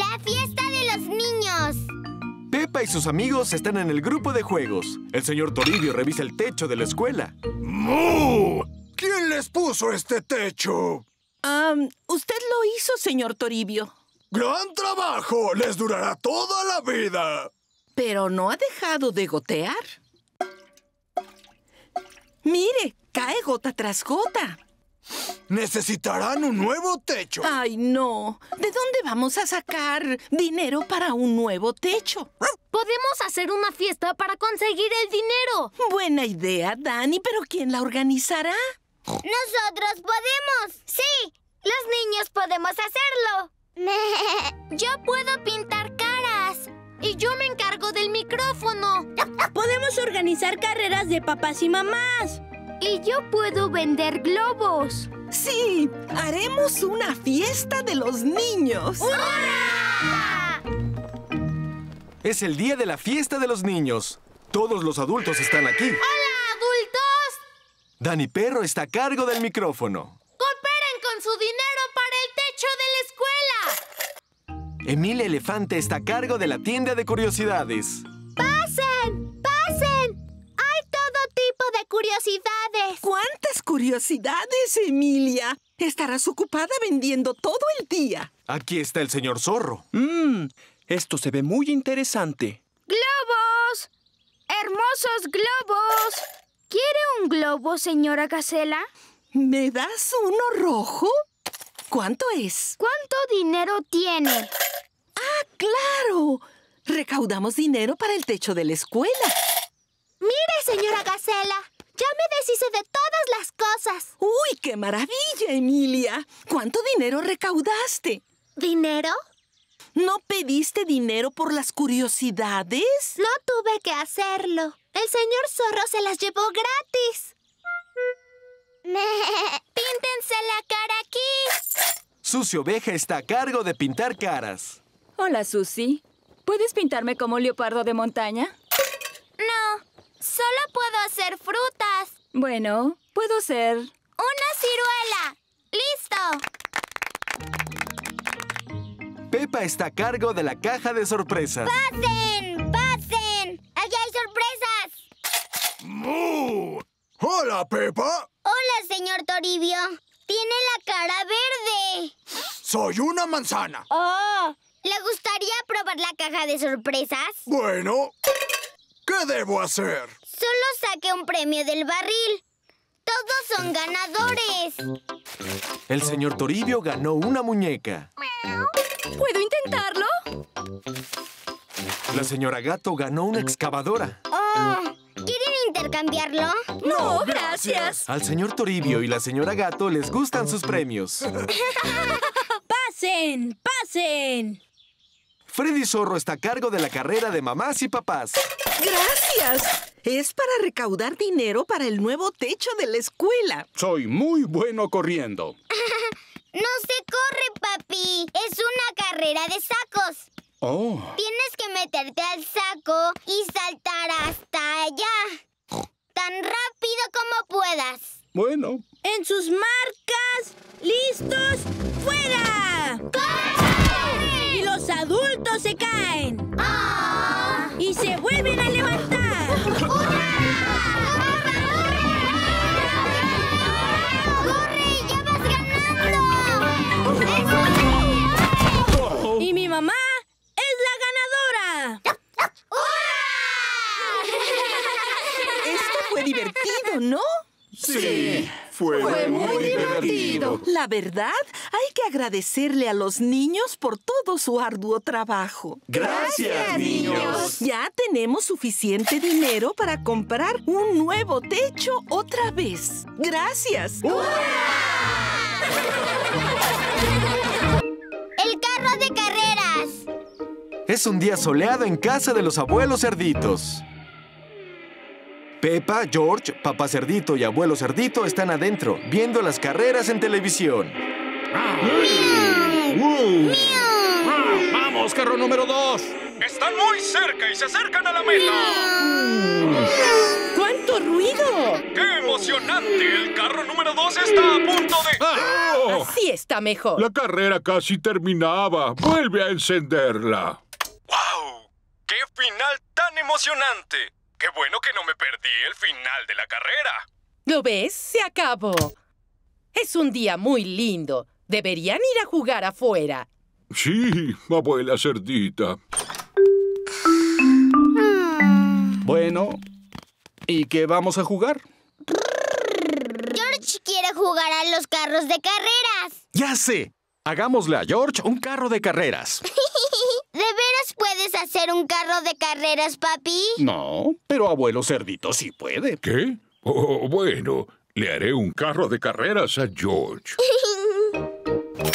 ¡La fiesta de los niños! Peppa y sus amigos están en el grupo de juegos. El señor Toribio revisa el techo de la escuela. ¡Mu! ¿Quién les puso este techo? Usted lo hizo, señor Toribio. ¡Gran trabajo! ¡Les durará toda la vida! Pero no ha dejado de gotear. ¡Mire! ¡Cae gota tras gota! ¡Necesitarán un nuevo techo! ¡Ay, no! ¿De dónde vamos a sacar dinero para un nuevo techo? ¡Podemos hacer una fiesta para conseguir el dinero! Buena idea, Dani, pero ¿quién la organizará? ¡Nosotros podemos! ¡Sí! ¡Los niños podemos hacerlo! Yo puedo pintar caras. Y yo me encargo del micrófono. Podemos organizar carreras de papás y mamás. Y yo puedo vender globos. Sí, haremos una fiesta de los niños. ¡Hurra! Es el día de la fiesta de los niños. Todos los adultos están aquí. ¡Hola, adultos! Dani Perro está a cargo del micrófono. ¡Cooperen con su dinero para el techo de la escuela! Emile Elefante está a cargo de la tienda de curiosidades. ¡Pasen! ¡Pasen! Hay todo tipo de curiosidades. ¿Cuántas curiosidades, Emilia? Estarás ocupada vendiendo todo el día. Aquí está el señor Zorro. Esto se ve muy interesante. ¡Globos! ¡Hermosos globos! ¿Quiere un globo, señora Gacela? ¿Me das uno rojo? ¿Cuánto es? ¿Cuánto dinero tiene? ¡Ah, claro! Recaudamos dinero para el techo de la escuela. ¡Mire, señora Gacela! ¡Ya me deshice de todas las cosas! ¡Uy, qué maravilla, Emilia! ¿Cuánto dinero recaudaste? ¿Dinero? ¿No pediste dinero por las curiosidades? No tuve que hacerlo. El señor Zorro se las llevó gratis. ¡Píntense la cara aquí! Susy Oveja está a cargo de pintar caras. Hola, Susy. ¿Puedes pintarme como un leopardo de montaña? No, solo puedo hacer frutas. Bueno, puedo ser... ¡Una ciruela! ¡Listo! Peppa está a cargo de la caja de sorpresas. ¡Pasen! ¡Pasen! ¡Allá hay sorpresas! ¡Mu! ¡Hola, Peppa! Hola, señor Toribio. Tiene la cara verde. Soy una manzana. Oh, ¿le gustaría probar la caja de sorpresas? Bueno, ¿qué debo hacer? Solo saque un premio del barril. Todos son ganadores. El señor Toribio ganó una muñeca. ¿Puedo intentarlo? La señora Gato ganó una excavadora. Oh. ¿Quieren intercambiarlo? ¡No, gracias! Al señor Toribio y la señora Gato les gustan sus premios. ¡Pasen! ¡Pasen! Freddy Zorro está a cargo de la carrera de mamás y papás. ¡Gracias! Es para recaudar dinero para el nuevo techo de la escuela. Soy muy bueno corriendo. ¡No se corre, papi! ¡Es una carrera de sacos! Oh. Tienes que meterte al saco y saltar hasta allá. Tan rápido como puedas. Bueno. En sus marcas, listos, fuera. ¡Corre! Y los adultos se caen. Oh. Y se vuelven a levantar. ¡Hurra! ¿Divertido, no? Sí, fue muy divertido. La verdad, hay que agradecerle a los niños por todo su arduo trabajo. ¡Gracias, niños! Ya tenemos suficiente dinero para comprar un nuevo techo otra vez. ¡Gracias! ¡Hurra! ¡El carro de carreras! Es un día soleado en casa de los abuelos cerditos. Peppa, George, Papá Cerdito y Abuelo Cerdito están adentro, viendo las carreras en televisión. ¡Miau! ¡Miau! ¡Miau! ¡Vamos, carro número 2! ¡Están muy cerca y se acercan a la meta! ¡Miau! ¿Cuánto ruido! ¡Qué emocionante! El carro número 2 está a punto de... ¡Ah! Así está mejor. La carrera casi terminaba. Vuelve a encenderla. ¡Wow! ¡Qué final tan emocionante! ¡Qué bueno que no me perdí el final de la carrera! ¿Lo ves? Se acabó. Es un día muy lindo. Deberían ir a jugar afuera. Sí, abuela Cerdita. Bueno, ¿y qué vamos a jugar? George quiere jugar a los carros de carreras. ¡Ya sé! Hagámosle a George un carro de carreras. ¿De veras puedes hacer un carro de carreras, papi? No, pero abuelo Cerdito sí puede. ¿Qué? Oh, bueno, le haré un carro de carreras a George.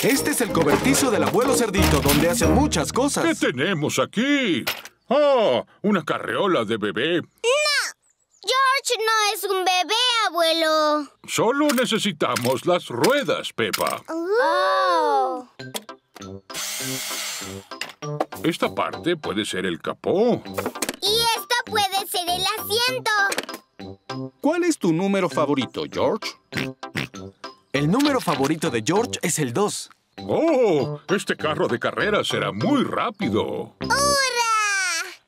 Este es el cobertizo del abuelo Cerdito, donde hacen muchas cosas. ¿Qué tenemos aquí? ¡Oh! ¡Una carreola de bebé! ¡No! George no es un bebé, abuelo. Solo necesitamos las ruedas, Peppa. ¡Oh! Esta parte puede ser el capó. Y esta puede ser el asiento. ¿Cuál es tu número favorito, George? El número favorito de George es el 2. ¡Oh! Este carro de carrera será muy rápido. ¡Hurra!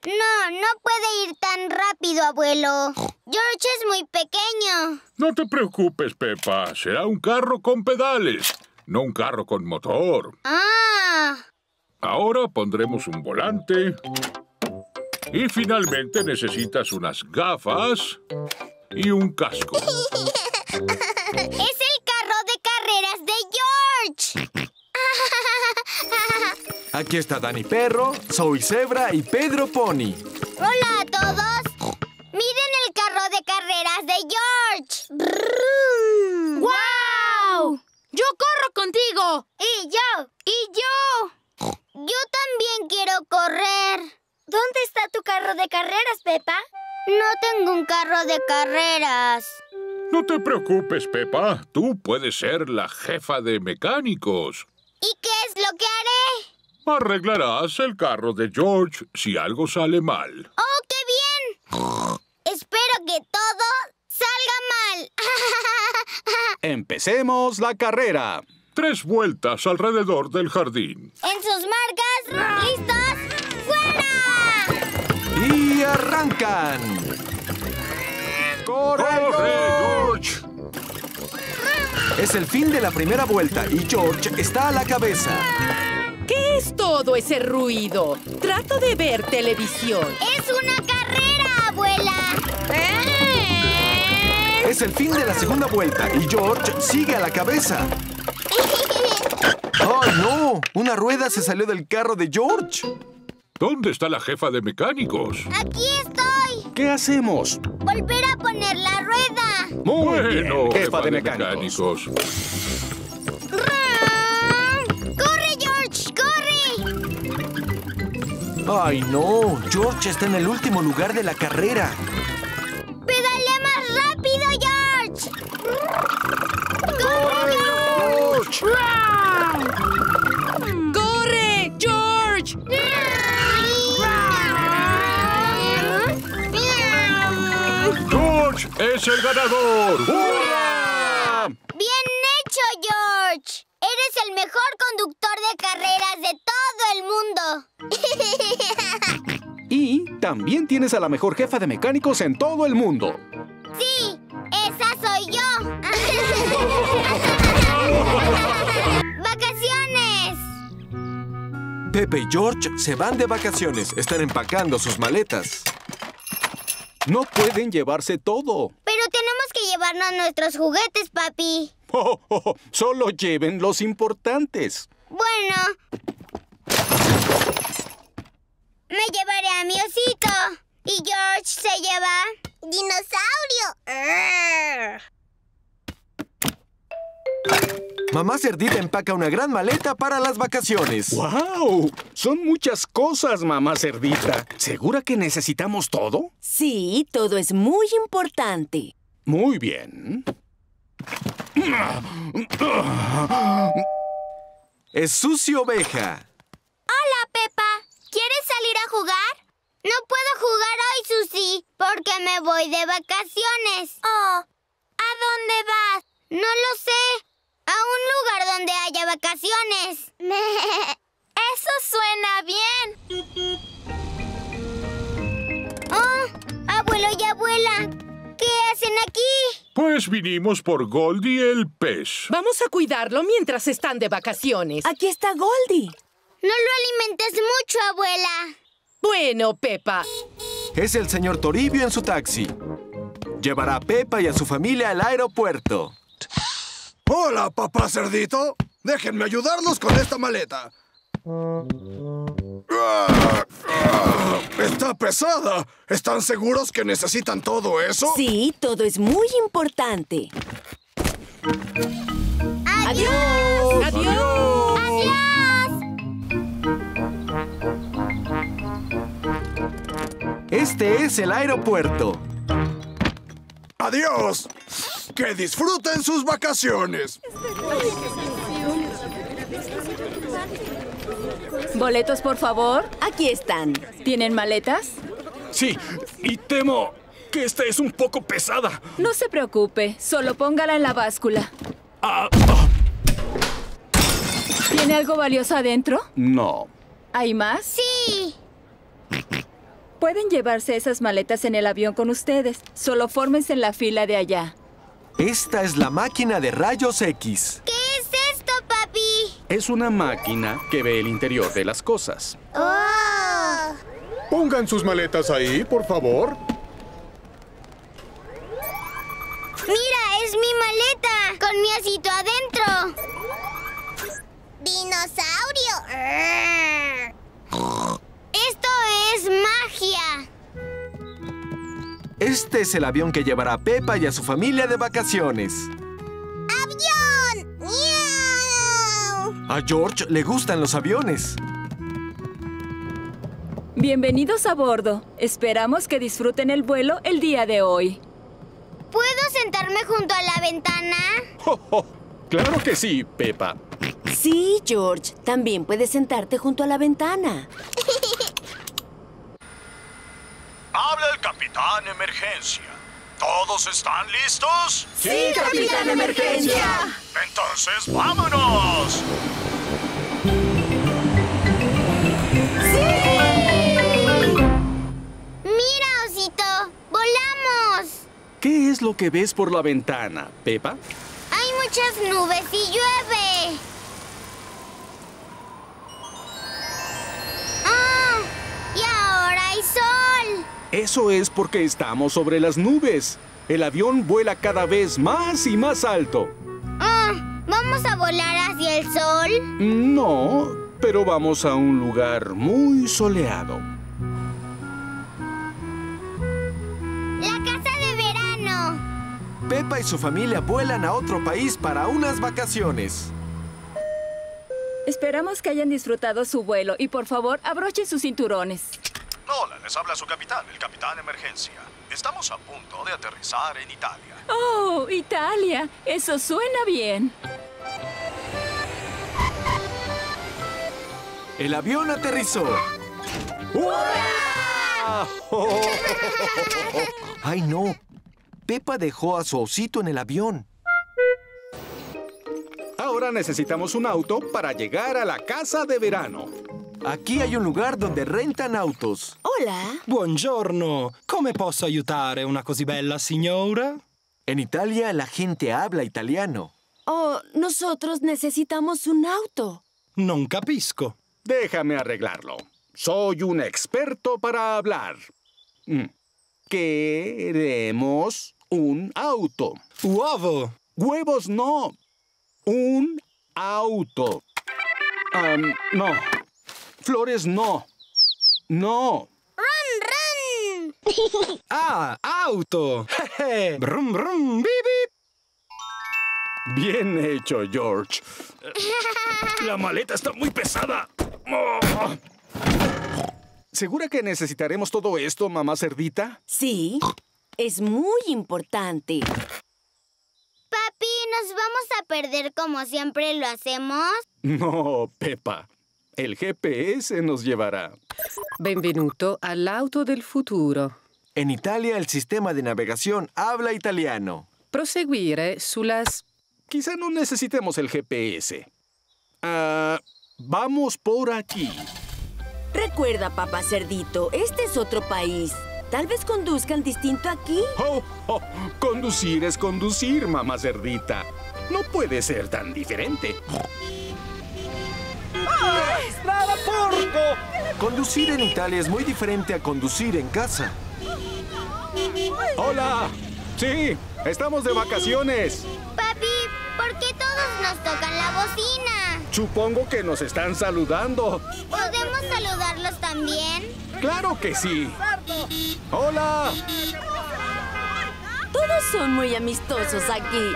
No, no puede ir tan rápido, abuelo. George es muy pequeño. No te preocupes, Peppa. Será un carro con pedales, no un carro con motor. ¡Ah! Ahora pondremos un volante. Y finalmente necesitas unas gafas y un casco. ¡Es el carro de carreras de George! Aquí está Dani Perro, Zoe Zebra y Pedro Pony. ¡Hola a todos! ¡Miren el carro de carreras de George! ¡Guau! ¡Wow! ¡Yo corro contigo! ¡Y yo! ¡Y yo! Yo también quiero correr. ¿Dónde está tu carro de carreras, Peppa? No tengo un carro de carreras. No te preocupes, Peppa. Tú puedes ser la jefa de mecánicos. ¿Y qué es lo que haré? Arreglarás el carro de George si algo sale mal. ¡Oh, qué bien! Espero que todo salga mal. Empecemos la carrera. 3 vueltas alrededor del jardín. En sus marcas, listos, ¡fuera! Y arrancan. ¡Corre, George! Es el fin de la primera vuelta y George está a la cabeza. ¿Qué es todo ese ruido? Trato de ver televisión. ¡Es una carrera, abuela! Es el fin de la segunda vuelta y George sigue a la cabeza. ¡Oh, no! Una rueda se salió del carro de George. ¿Dónde está la jefa de mecánicos? ¡Aquí estoy! ¿Qué hacemos? ¡Volver a poner la rueda! ¡Muy bien, jefa de mecánicos! ¡Corre, George! ¡Corre! ¡Ay, no! George está en el último lugar de la carrera. ¡Pedalea más rápido, George! ¡Corre, George! ¡Corre, George! ¡Es el ganador! ¡Hurra! ¡Bien hecho, George! ¡Eres el mejor conductor de carreras de todo el mundo! Y también tienes a la mejor jefa de mecánicos en todo el mundo. ¡Sí! ¡Esa soy yo! ¡Vacaciones! Pepe y George se van de vacaciones. Están empacando sus maletas. No pueden llevarse todo. Pero tenemos que llevarnos nuestros juguetes, papi. Solo lleven los importantes. Bueno. Me llevaré a mi osito. Y George se lleva... ¡dinosaurio! Mamá Cerdita empaca una gran maleta para las vacaciones. ¡Wow! Son muchas cosas, Mamá Cerdita. ¿Segura que necesitamos todo? Sí, todo es muy importante. Muy bien. Es Susy Oveja. Hola, Peppa. ¿Quieres salir a jugar? No puedo jugar hoy, Susy, porque me voy de vacaciones. Oh, ¿a dónde vas? No lo sé. A un lugar donde haya vacaciones. Eso suena bien. Oh, abuelo y abuela, ¿qué hacen aquí? Pues vinimos por Goldie el pez. Vamos a cuidarlo mientras están de vacaciones. Aquí está Goldie. No lo alimentes mucho, abuela. Bueno, Peppa. Es el señor Toribio en su taxi. Llevará a Peppa y a su familia al aeropuerto. ¡Hola, papá Cerdito! ¡Déjenme ayudarlos con esta maleta! ¡Está pesada! ¿Están seguros que necesitan todo eso? Sí, todo es muy importante. ¡Adiós! ¡Adiós! ¡Adiós! ¡Adiós! Este es el aeropuerto. ¡Adiós! ¡Que disfruten sus vacaciones! ¿Boletos, por favor? Aquí están. ¿Tienen maletas? Sí, y temo que esta es un poco pesada. No se preocupe, solo póngala en la báscula. ¿Tiene algo valioso adentro? No. ¿Hay más? ¡Sí! Pueden llevarse esas maletas en el avión con ustedes. Solo fórmense en la fila de allá. Esta es la máquina de rayos X. ¿Qué es esto, papi? Es una máquina que ve el interior de las cosas. ¡Oh! Pongan sus maletas ahí, por favor. ¡Mira, es mi maleta! ¡Con mi osito adentro! ¡Dinosaurio! ¡Esto es magia! Este es el avión que llevará a Peppa y a su familia de vacaciones. ¡Avión! ¡Miau! A George le gustan los aviones. Bienvenidos a bordo. Esperamos que disfruten el vuelo el día de hoy. ¿Puedo sentarme junto a la ventana? ¡Oh, oh! ¡Claro que sí, Peppa! Sí, George. También puedes sentarte junto a la ventana. Habla el Capitán Emergencia. ¿Todos están listos? ¡Sí, Capitán Emergencia! ¡Entonces, vámonos! ¡Sí! ¡Mira, osito! ¡Volamos! ¿Qué es lo que ves por la ventana, Peppa? Hay muchas nubes y llueve. ¡Ah! ¡Y ahora hay sol! Eso es porque estamos sobre las nubes. El avión vuela cada vez más y más alto. ¿Vamos a volar hacia el sol? No, pero vamos a un lugar muy soleado. ¡La casa de verano! Peppa y su familia vuelan a otro país para unas vacaciones. Esperamos que hayan disfrutado su vuelo y, por favor, abrochen sus cinturones. Hola, les habla su capitán, el Capitán Emergencia. Estamos a punto de aterrizar en Italia. ¡Oh, Italia! Eso suena bien. El avión aterrizó. ¡Hurra! ¡Ay, no! Peppa dejó a su osito en el avión. Ahora necesitamos un auto para llegar a la casa de verano. Aquí hay un lugar donde rentan autos. Hola. Buongiorno. ¿Come posso aiutare una così bella signora? En Italia la gente habla italiano. Oh, nosotros necesitamos un auto. Non capisco. Déjame arreglarlo. Soy un experto para hablar. Queremos un auto. Uovo. Huevos no. Un auto. No. Flores, no. No. ¡Rum, rum! ¡Ah, auto! ¡Brum, brum, bip, bip! Bien hecho, George. La maleta está muy pesada. Oh. ¿Segura que necesitaremos todo esto, mamá Cerdita? Sí, es muy importante. Papi, ¿nos vamos a perder como siempre lo hacemos? No, Peppa. El GPS nos llevará. Benvenuto all'auto del futuro. En Italia el sistema de navegación habla italiano. Proseguire sulas... Quizá no necesitemos el GPS. Vamos por aquí. Recuerda, Papá Cerdito, este es otro país. Tal vez conduzcan distinto aquí. ¡Oh! Conducir es conducir, Mamá Cerdita. No puede ser tan diferente. ¡Ah! ¡Nada, porco! Conducir en Italia es muy diferente a conducir en casa. ¡Hola! Sí, estamos de vacaciones. Papi, ¿por qué todos nos tocan la bocina? Supongo que nos están saludando. ¿Podemos saludarlos también? ¡Claro que sí! ¡Hola! Todos son muy amistosos aquí.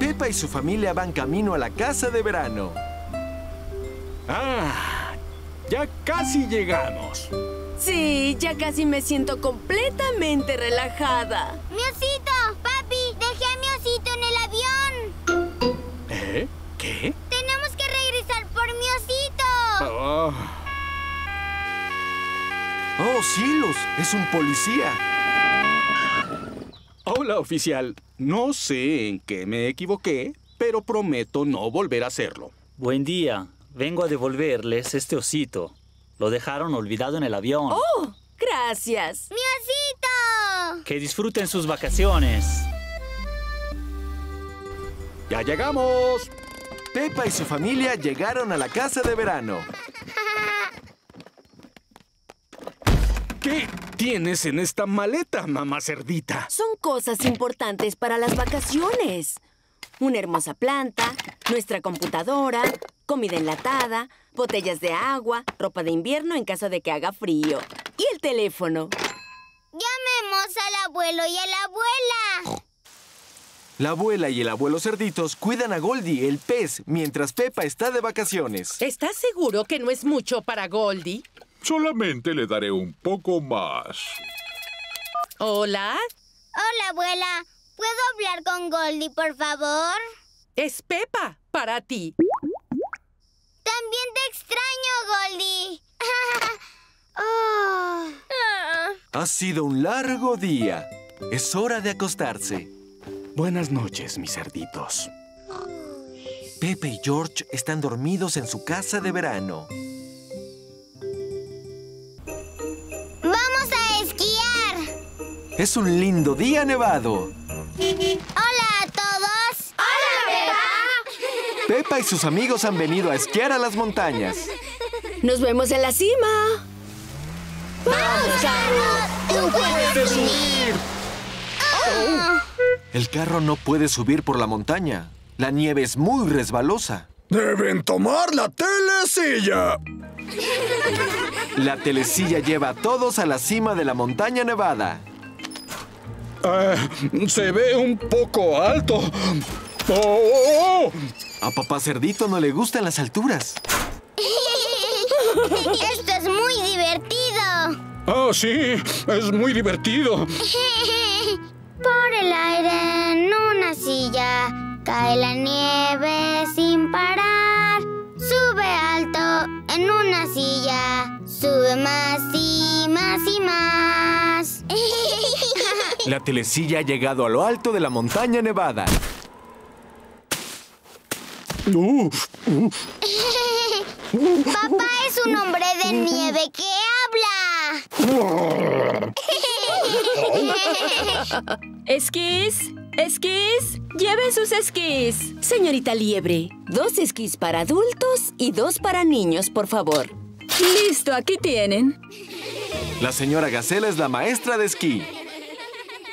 Peppa y su familia van camino a la casa de verano. ¡Ah! Ya casi llegamos. Sí, ya casi me siento completamente relajada. ¡Mi osito! ¡Papi! ¡Dejé a mi osito en el avión! ¿Eh? ¿Qué? ¡Tenemos que regresar por mi osito! ¡Oh, cielos! ¡Es un policía! Hola, oficial. No sé en qué me equivoqué, pero prometo no volver a hacerlo. Buen día. Vengo a devolverles este osito. Lo dejaron olvidado en el avión. ¡Oh! ¡Gracias! ¡Mi osito! ¡Que disfruten sus vacaciones! ¡Ya llegamos! Peppa y su familia llegaron a la casa de verano. ¿Qué tienes en esta maleta, Mamá Cerdita? Son cosas importantes para las vacaciones. Una hermosa planta, nuestra computadora, comida enlatada, botellas de agua, ropa de invierno en caso de que haga frío. Y el teléfono. Llamemos al abuelo y a la abuela. La abuela y el abuelo Cerditos cuidan a Goldie, el pez, mientras Peppa está de vacaciones. ¿Estás seguro que no es mucho para Goldie? Solamente le daré un poco más. ¿Hola? Hola, abuela. ¿Puedo hablar con Goldie, por favor? Es Peppa, para ti. También te extraño, Goldie. Oh. Ha sido un largo día. Es hora de acostarse. Buenas noches, mis cerditos. Peppa y George están dormidos en su casa de verano. Es un lindo día nevado. ¡Hola a todos! ¡Hola, Peppa! Peppa y sus amigos han venido a esquiar a las montañas. ¡Nos vemos en la cima! ¡Vamos, carro! ¡Tú puedes subir! Oh. El carro no puede subir por la montaña. La nieve es muy resbalosa. ¡Deben tomar la telesilla! La telesilla lleva a todos a la cima de la montaña nevada. Se ve un poco alto. ¡Oh! A Papá Cerdito no le gustan las alturas. Esto es muy divertido. Oh, sí, es muy divertido. Por el aire, en una silla, cae la nieve sin parar. Sube alto, en una silla, sube más y más y más. La telesilla ha llegado a lo alto de la montaña nevada. Papá es un hombre de nieve que habla. Esquís, esquís, lleve sus esquís. Señorita Liebre, 2 esquís para adultos y 2 para niños, por favor. Listo, aquí tienen. La señora Gacela es la maestra de esquí.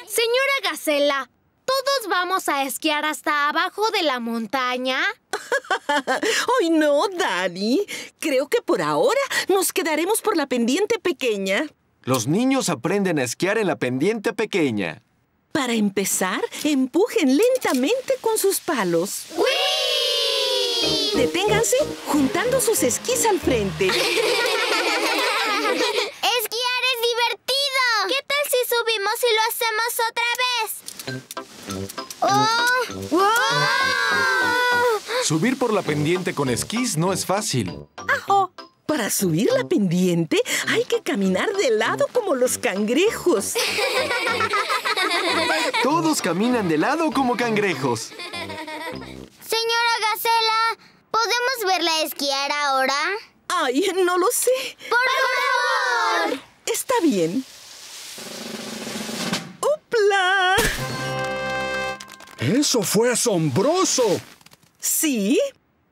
Señora Gacela, ¿todos vamos a esquiar hasta abajo de la montaña? ¡Ay, no, Dani! Creo que por ahora nos quedaremos por la pendiente pequeña. Los niños aprenden a esquiar en la pendiente pequeña. Para empezar, empujen lentamente con sus palos. ¡Wii! Deténganse juntando sus esquís al frente. Subimos y lo hacemos otra vez. ¡Oh! ¡Wow! Subir por la pendiente con esquís no es fácil. ¡Ajo! Para subir la pendiente hay que caminar de lado como los cangrejos. Todos caminan de lado como cangrejos. Señora Gacela, ¿podemos verla esquiar ahora? Ay, no lo sé. ¡Por favor! Está bien. ¡Upla! ¡Eso fue asombroso! Sí,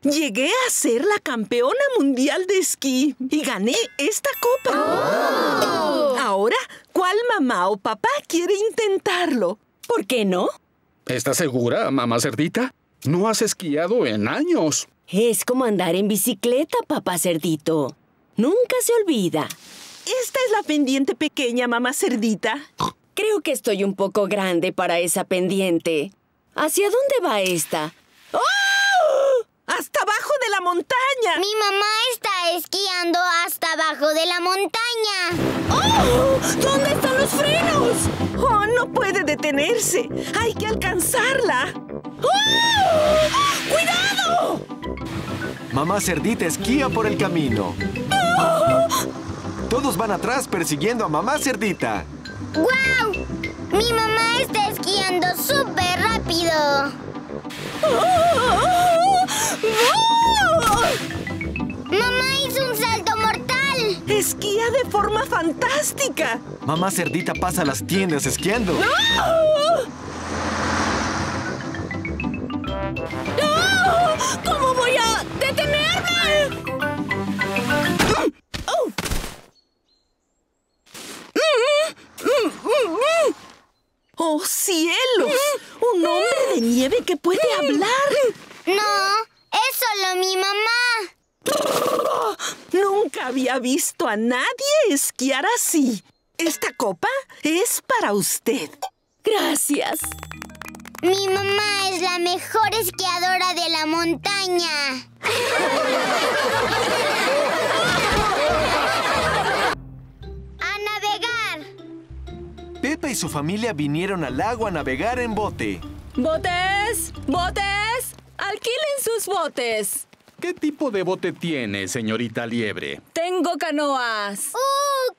llegué a ser la campeona mundial de esquí y gané esta copa. Oh. Ahora, ¿cuál mamá o papá quiere intentarlo? ¿Por qué no? ¿Estás segura, mamá Cerdita? No has esquiado en años. Es como andar en bicicleta, papá Cerdito. Nunca se olvida. Esta es la pendiente pequeña, mamá Cerdita. Creo que estoy un poco grande para esa pendiente. ¿Hacia dónde va esta? ¡Oh! ¡Hasta abajo de la montaña! Mi mamá está esquiando hasta abajo de la montaña. ¡Oh! ¿Dónde están los frenos? ¡Oh, no puede detenerse! ¡Hay que alcanzarla! ¡Oh! ¡Oh! ¡Cuidado! Mamá Cerdita esquía por el camino. ¡Oh! Todos van atrás persiguiendo a mamá Cerdita. ¡Guau! Mi mamá está esquiando súper rápido. ¡Oh! ¡Oh! ¡Mamá hizo un salto mortal! ¡Esquía de forma fantástica! Mamá Cerdita pasa a las tiendas esquiando. ¡Oh! ¡Oh! ¿Cómo voy a detenerme? ¡Oh! ¡Oh, cielos! ¡Un hombre de nieve que puede hablar! ¡No! ¡Es solo mi mamá! Nunca había visto a nadie esquiar así. Esta copa es para usted. Gracias. Mi mamá es la mejor esquiadora de la montaña. Peppa y su familia vinieron al lago a navegar en bote. ¡Botes! ¡Botes! ¡Alquilen sus botes! ¿Qué tipo de bote tiene, señorita Liebre? Tengo canoas.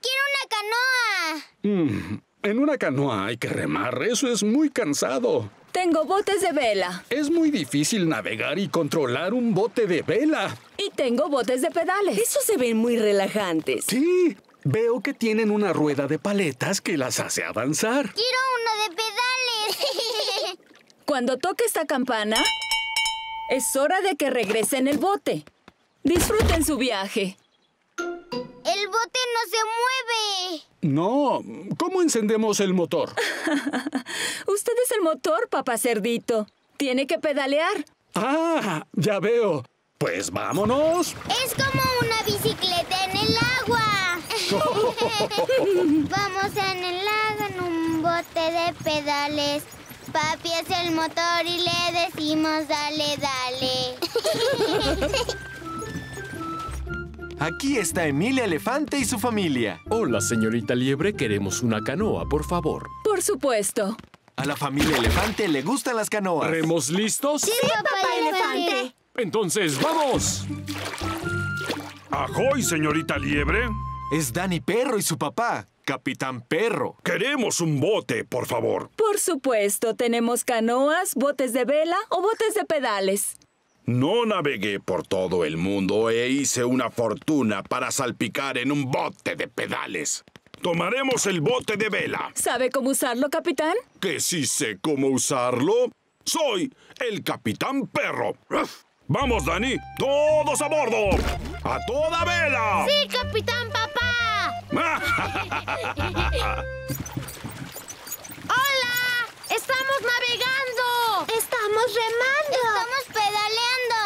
¡Quiero una canoa! En una canoa hay que remar. Eso es muy cansado. Tengo botes de vela. Es muy difícil navegar y controlar un bote de vela. Y tengo botes de pedales. Esos se ven muy relajantes. ¡Sí! Veo que tienen una rueda de paletas que las hace avanzar. ¡Quiero uno de pedales! Cuando toque esta campana, es hora de que regresen el bote. Disfruten su viaje. ¡El bote no se mueve! No. ¿Cómo encendemos el motor? Usted es el motor, papá Cerdito. Tiene que pedalear. ¡Ah! Ya veo. Pues vámonos. Es como una bicicleta en el agua. Vamos en el lago en un bote de pedales. Papi es el motor y le decimos dale, dale. Aquí está Emile Elefante y su familia. Hola, señorita Liebre. Queremos una canoa, por favor. Por supuesto. A la familia Elefante le gustan las canoas. ¿Remos listos? Sí, papá Elefante. Entonces, ¡vamos! ¡Ajoy, señorita Liebre! Es Dani Perro y su papá, Capitán Perro. Queremos un bote, por favor. Por supuesto, tenemos canoas, botes de vela o botes de pedales. No navegué por todo el mundo e hice una fortuna para salpicar en un bote de pedales. Tomaremos el bote de vela. ¿Sabe cómo usarlo, capitán? ¿Que sí sé cómo usarlo? Soy el Capitán Perro. ¡Ruf! ¡Vamos, Dani! ¡Todos a bordo! ¡A toda vela! ¡Sí, Capitán Papá! ¡Hola! ¡Estamos navegando! ¡Estamos remando! ¡Estamos pedaleando!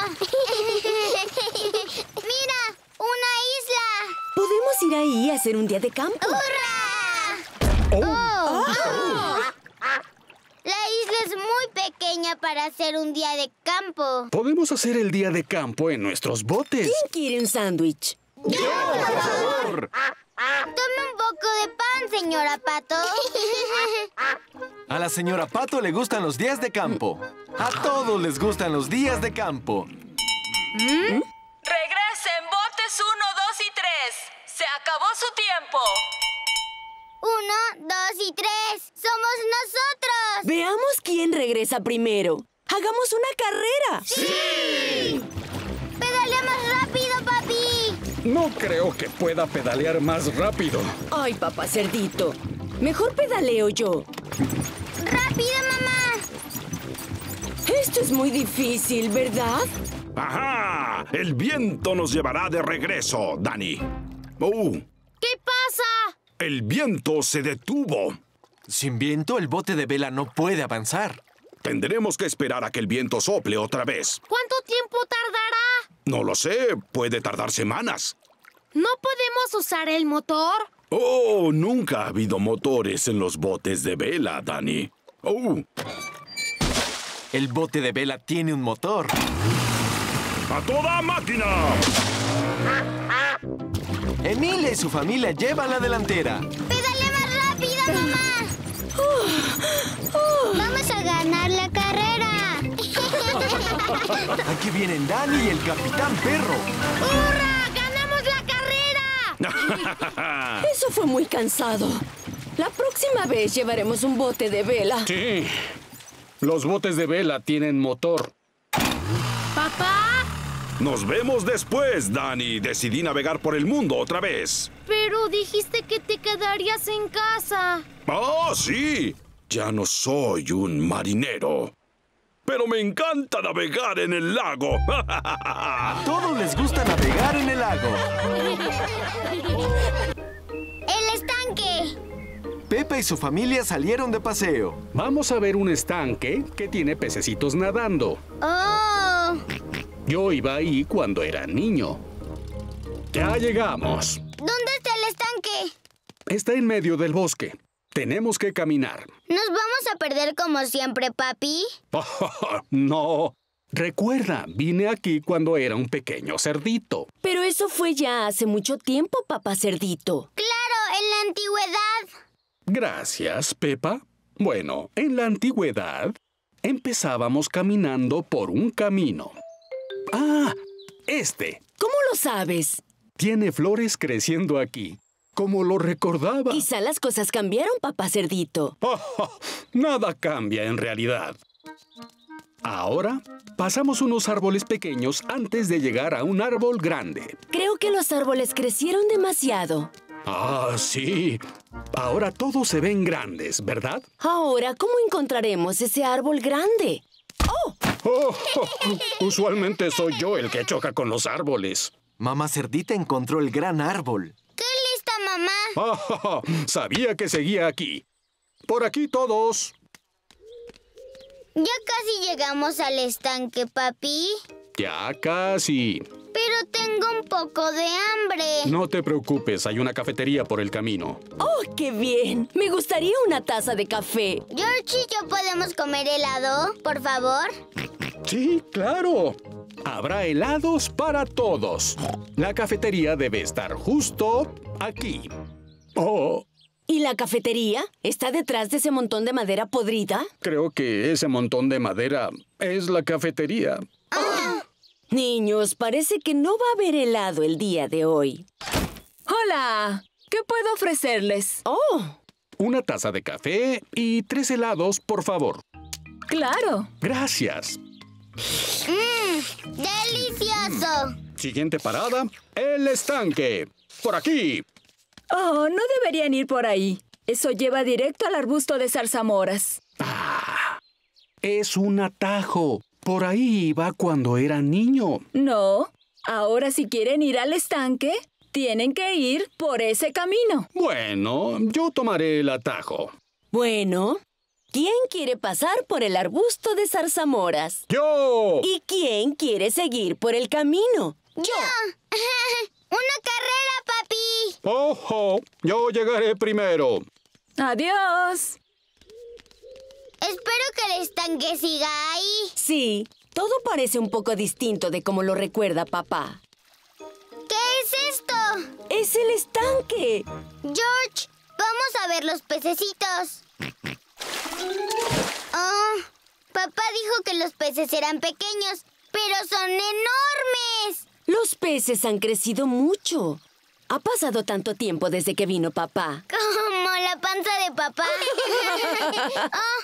¡Mira! ¡Una isla! ¿Podemos ir ahí a hacer un día de campo? ¡Hurra! Oh. Oh. Oh. La isla es muy pequeña para hacer un día de campo. Podemos hacer el día de campo en nuestros botes. ¿Quién quiere un sándwich? ¡Yo, por favor! Tome un poco de pan, señora Pato. A la señora Pato le gustan los días de campo. A todos les gustan los días de campo. ¿Mm? Regresen, botes 1, 2 y 3. Se acabó su tiempo. 1, 2 y 3. ¡Somos nosotros! Veamos quién regresa primero. ¡Hagamos una carrera! ¡Sí! ¡Pedalea más rápido, papi! No creo que pueda pedalear más rápido. ¡Ay, papá Cerdito! Mejor pedaleo yo. ¡Rápido, mamá! Esto es muy difícil, ¿verdad? ¡Ajá! El viento nos llevará de regreso, Dani. ¿Qué pasa? El viento se detuvo. Sin viento, el bote de vela no puede avanzar. Tendremos que esperar a que el viento sople otra vez. ¿Cuánto tiempo tardará? No lo sé. Puede tardar semanas. ¿No podemos usar el motor? Oh, nunca ha habido motores en los botes de vela, Dani. El bote de vela tiene un motor. ¡A toda máquina! Emile y su familia llevan la delantera. ¡Pedale más rápido, mamá! ¡Vamos a ganar la carrera! Aquí vienen Dani y el Capitán Perro. ¡Hurra! ¡Ganamos la carrera! Eso fue muy cansado. La próxima vez llevaremos un bote de vela. Sí. Los botes de vela tienen motor. ¿Papá? Nos vemos después, Dani. Decidí navegar por el mundo otra vez. Pero dijiste que te quedarías en casa. ¡Oh, sí! Ya no soy un marinero. Pero me encanta navegar en el lago. A todos les gusta navegar en el lago. ¡El estanque! Pepe y su familia salieron de paseo. Vamos a ver un estanque que tiene pececitos nadando. ¡Oh! Yo iba ahí cuando era niño. ¡Ya llegamos! ¿Dónde está el estanque? Está en medio del bosque. Tenemos que caminar. ¿Nos vamos a perder como siempre, papi? No. Recuerda, vine aquí cuando era un pequeño cerdito. Pero eso fue ya hace mucho tiempo, papá Cerdito. ¡Claro! ¡En la antigüedad! Gracias, Peppa. Bueno, en la antigüedad empezábamos caminando por un camino. ¡Ah! ¡Este! ¿Cómo lo sabes? Tiene flores creciendo aquí, como lo recordaba. Quizá las cosas cambiaron, papá Cerdito. Nada cambia en realidad. Ahora, pasamos unos árboles pequeños antes de llegar a un árbol grande. Creo que los árboles crecieron demasiado. Ah, sí. Ahora todos se ven grandes, ¿verdad? Ahora, ¿cómo encontraremos ese árbol grande? Usualmente soy yo el que choca con los árboles. Mamá Cerdita encontró el gran árbol. ¡Qué lista, mamá! Sabía que seguía aquí. Por aquí todos. Ya casi llegamos al estanque, papi. Ya casi. Pero tengo un poco de hambre. No te preocupes, hay una cafetería por el camino. ¡Oh, qué bien! Me gustaría una taza de café. George y yo podemos comer helado, por favor. Sí, claro. Habrá helados para todos. La cafetería debe estar justo aquí. ¿Y la cafetería? ¿Está detrás de ese montón de madera podrida? Creo que ese montón de madera es la cafetería. Niños, parece que no va a haber helado el día de hoy. ¡Hola! ¿Qué puedo ofrecerles? ¡Oh! Una taza de café y 3 helados, por favor. ¡Claro! ¡Gracias! ¡Mmm! ¡Delicioso! Siguiente parada, el estanque. ¡Por aquí! Oh, no deberían ir por ahí. Eso lleva directo al arbusto de zarzamoras. ¡Ah! Es un atajo. Por ahí iba cuando era niño. No. Ahora si quieren ir al estanque, tienen que ir por ese camino. Bueno, yo tomaré el atajo. Bueno, ¿quién quiere pasar por el arbusto de zarzamoras? ¡Yo! ¿Y quién quiere seguir por el camino? ¡Yo! ¡Una carrera, papi! ¡Ojo! Yo llegaré primero. ¡Adiós! Espero que el estanque siga ahí. Sí, todo parece un poco distinto de como lo recuerda papá. ¿Qué es esto? ¡Es el estanque! George, vamos a ver los pececitos. Oh, papá dijo que los peces eran pequeños, pero son enormes. Los peces han crecido mucho. Ha pasado tanto tiempo desde que vino papá. Como la panza de papá. Oh,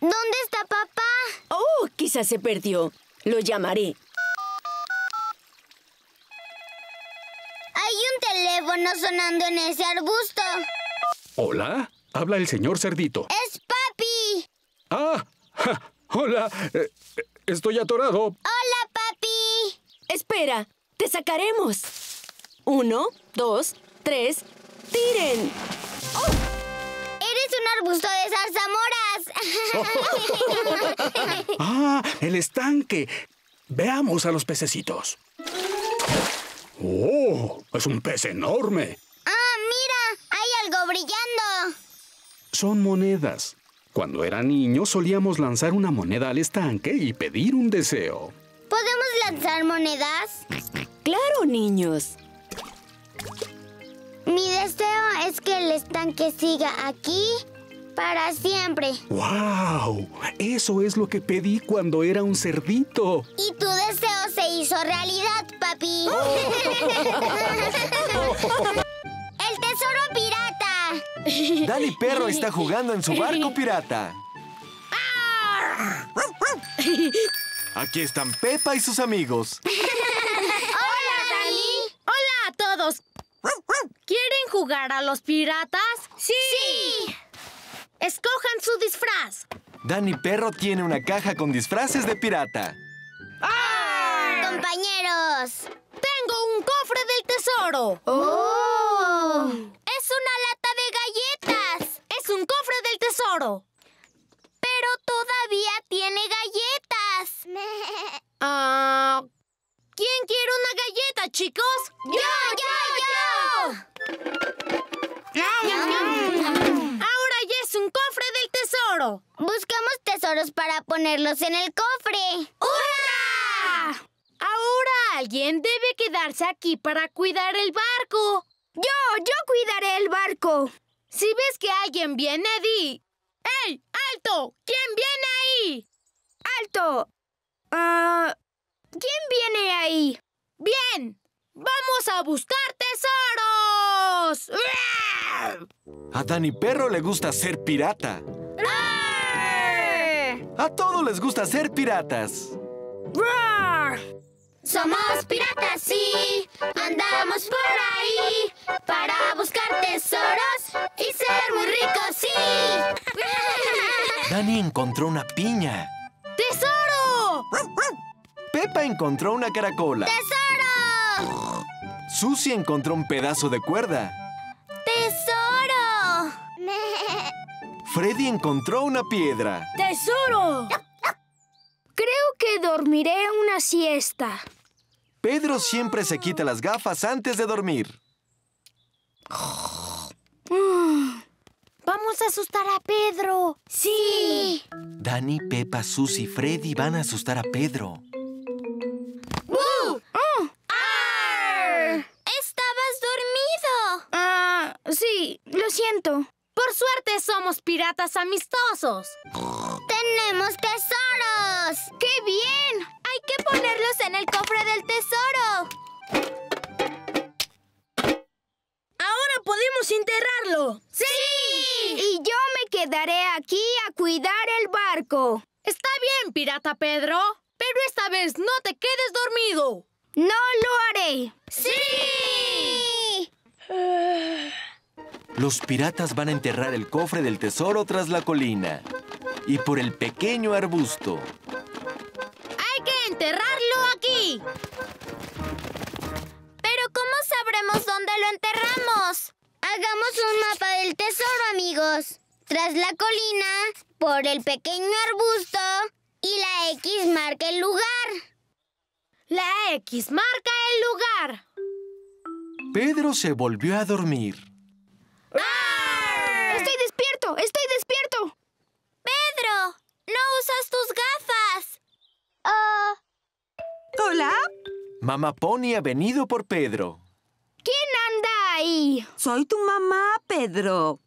¿dónde está papá? Oh, quizás se perdió. Lo llamaré. Hay un teléfono sonando en ese arbusto. ¿Hola? Habla el señor Cerdito. ¡Es papi! ¡Ah! Ja, ¡hola! Estoy atorado. ¡Hola, papi! Espera, te sacaremos. 1, 2, 3, ¡tiren! ¡Oh! ¡Eres un arbusto de zarzamoras! ¡Ah! ¡El estanque! Veamos a los pececitos. ¡Oh! ¡Es un pez enorme! ¡Ah, mira! ¡Hay algo brillando! Son monedas. Cuando era niño solíamos lanzar una moneda al estanque y pedir un deseo. ¿Podemos lanzar monedas? ¡Claro, niños! Mi deseo es que el estanque siga aquí para siempre. ¡Wow! Eso es lo que pedí cuando era un cerdito. Y tu deseo se hizo realidad, papi. ¡El tesoro pirata! Dani Perro está jugando en su barco pirata. Aquí están Peppa y sus amigos. ¡Hola, Dani! ¡Hola a todos! ¿Quieren jugar a los piratas? ¡Sí! ¡Sí! ¡Escojan su disfraz! Dani Perro tiene una caja con disfraces de pirata. ¡Ah! ¡Compañeros! ¡Tengo un cofre del tesoro! ¡Oh! ¡Es una lata de galletas! ¡Es un cofre del tesoro! ¡Pero todavía tiene galletas! ¿Quién quiere una galleta, chicos? ¡Yo, yo! Ahora ya es un cofre del tesoro. Buscamos tesoros para ponerlos en el cofre. ¡Hurra! Ahora alguien debe quedarse aquí para cuidar el barco. Yo cuidaré el barco. Si ves que alguien viene, di. ¡Ey, alto! ¿Quién viene ahí? ¡Alto! ¿Quién viene ahí? ¡Bien! ¡Vamos a buscar tesoros! A Dani Perro le gusta ser pirata. ¡Rar! A todos les gusta ser piratas. ¡Rar! Somos piratas, sí. Andamos por ahí para buscar tesoros y ser muy ricos, sí. Dani encontró una piña. ¡Tesoro! Peppa encontró una caracola. ¡Tesoro! Susy encontró un pedazo de cuerda. ¡Tesoro! Freddy encontró una piedra. ¡Tesoro! Creo que dormiré una siesta. Pedro siempre se quita las gafas antes de dormir. ¡Vamos a asustar a Pedro! ¡Sí! Dani, Peppa, Susy y Freddy van a asustar a Pedro. ¿Estabas dormido? Sí, lo siento. Por suerte somos piratas amistosos. ¡Tenemos tesoros! ¡Qué bien! Hay que ponerlos en el cofre del tesoro. ¡Ahora podemos enterrarlo! ¡Sí! Y yo me quedaré aquí a cuidar el barco. Está bien, pirata Pedro, pero esta vez no te quedes dormido. ¡No lo haré! ¡Sí! Los piratas van a enterrar el cofre del tesoro tras la colina y por el pequeño arbusto. ¡Hay que enterrarlo aquí! ¿Pero cómo sabremos dónde lo enterramos? Hagamos un mapa del tesoro, amigos. Tras la colina, por el pequeño arbusto y la X marca el lugar. La X marca el lugar. Pedro se volvió a dormir. ¡Arr! ¡Estoy despierto! ¡Estoy despierto! ¡Pedro! ¡No usas tus gafas! ¡Oh! ¿Hola? Mamá Pony ha venido por Pedro. ¿Quién ahí? Soy tu mamá, Pedro.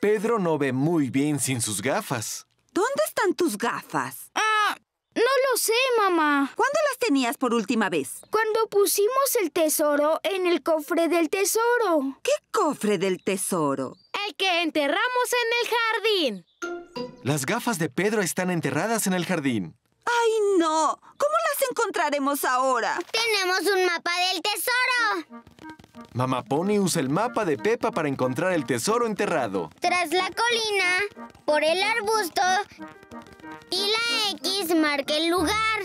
Pedro no ve muy bien sin sus gafas. ¿Dónde están tus gafas? No lo sé, mamá. ¿Cuándo las tenías por última vez? Cuando pusimos el tesoro en el cofre del tesoro. ¿Qué cofre del tesoro? El que enterramos en el jardín. Las gafas de Pedro están enterradas en el jardín. ¡Ay, no! ¿Cómo las encontraremos ahora? ¡Tenemos un mapa del tesoro! Mamá Pony usa el mapa de Peppa para encontrar el tesoro enterrado. Tras la colina, por el arbusto, y la X marca el lugar.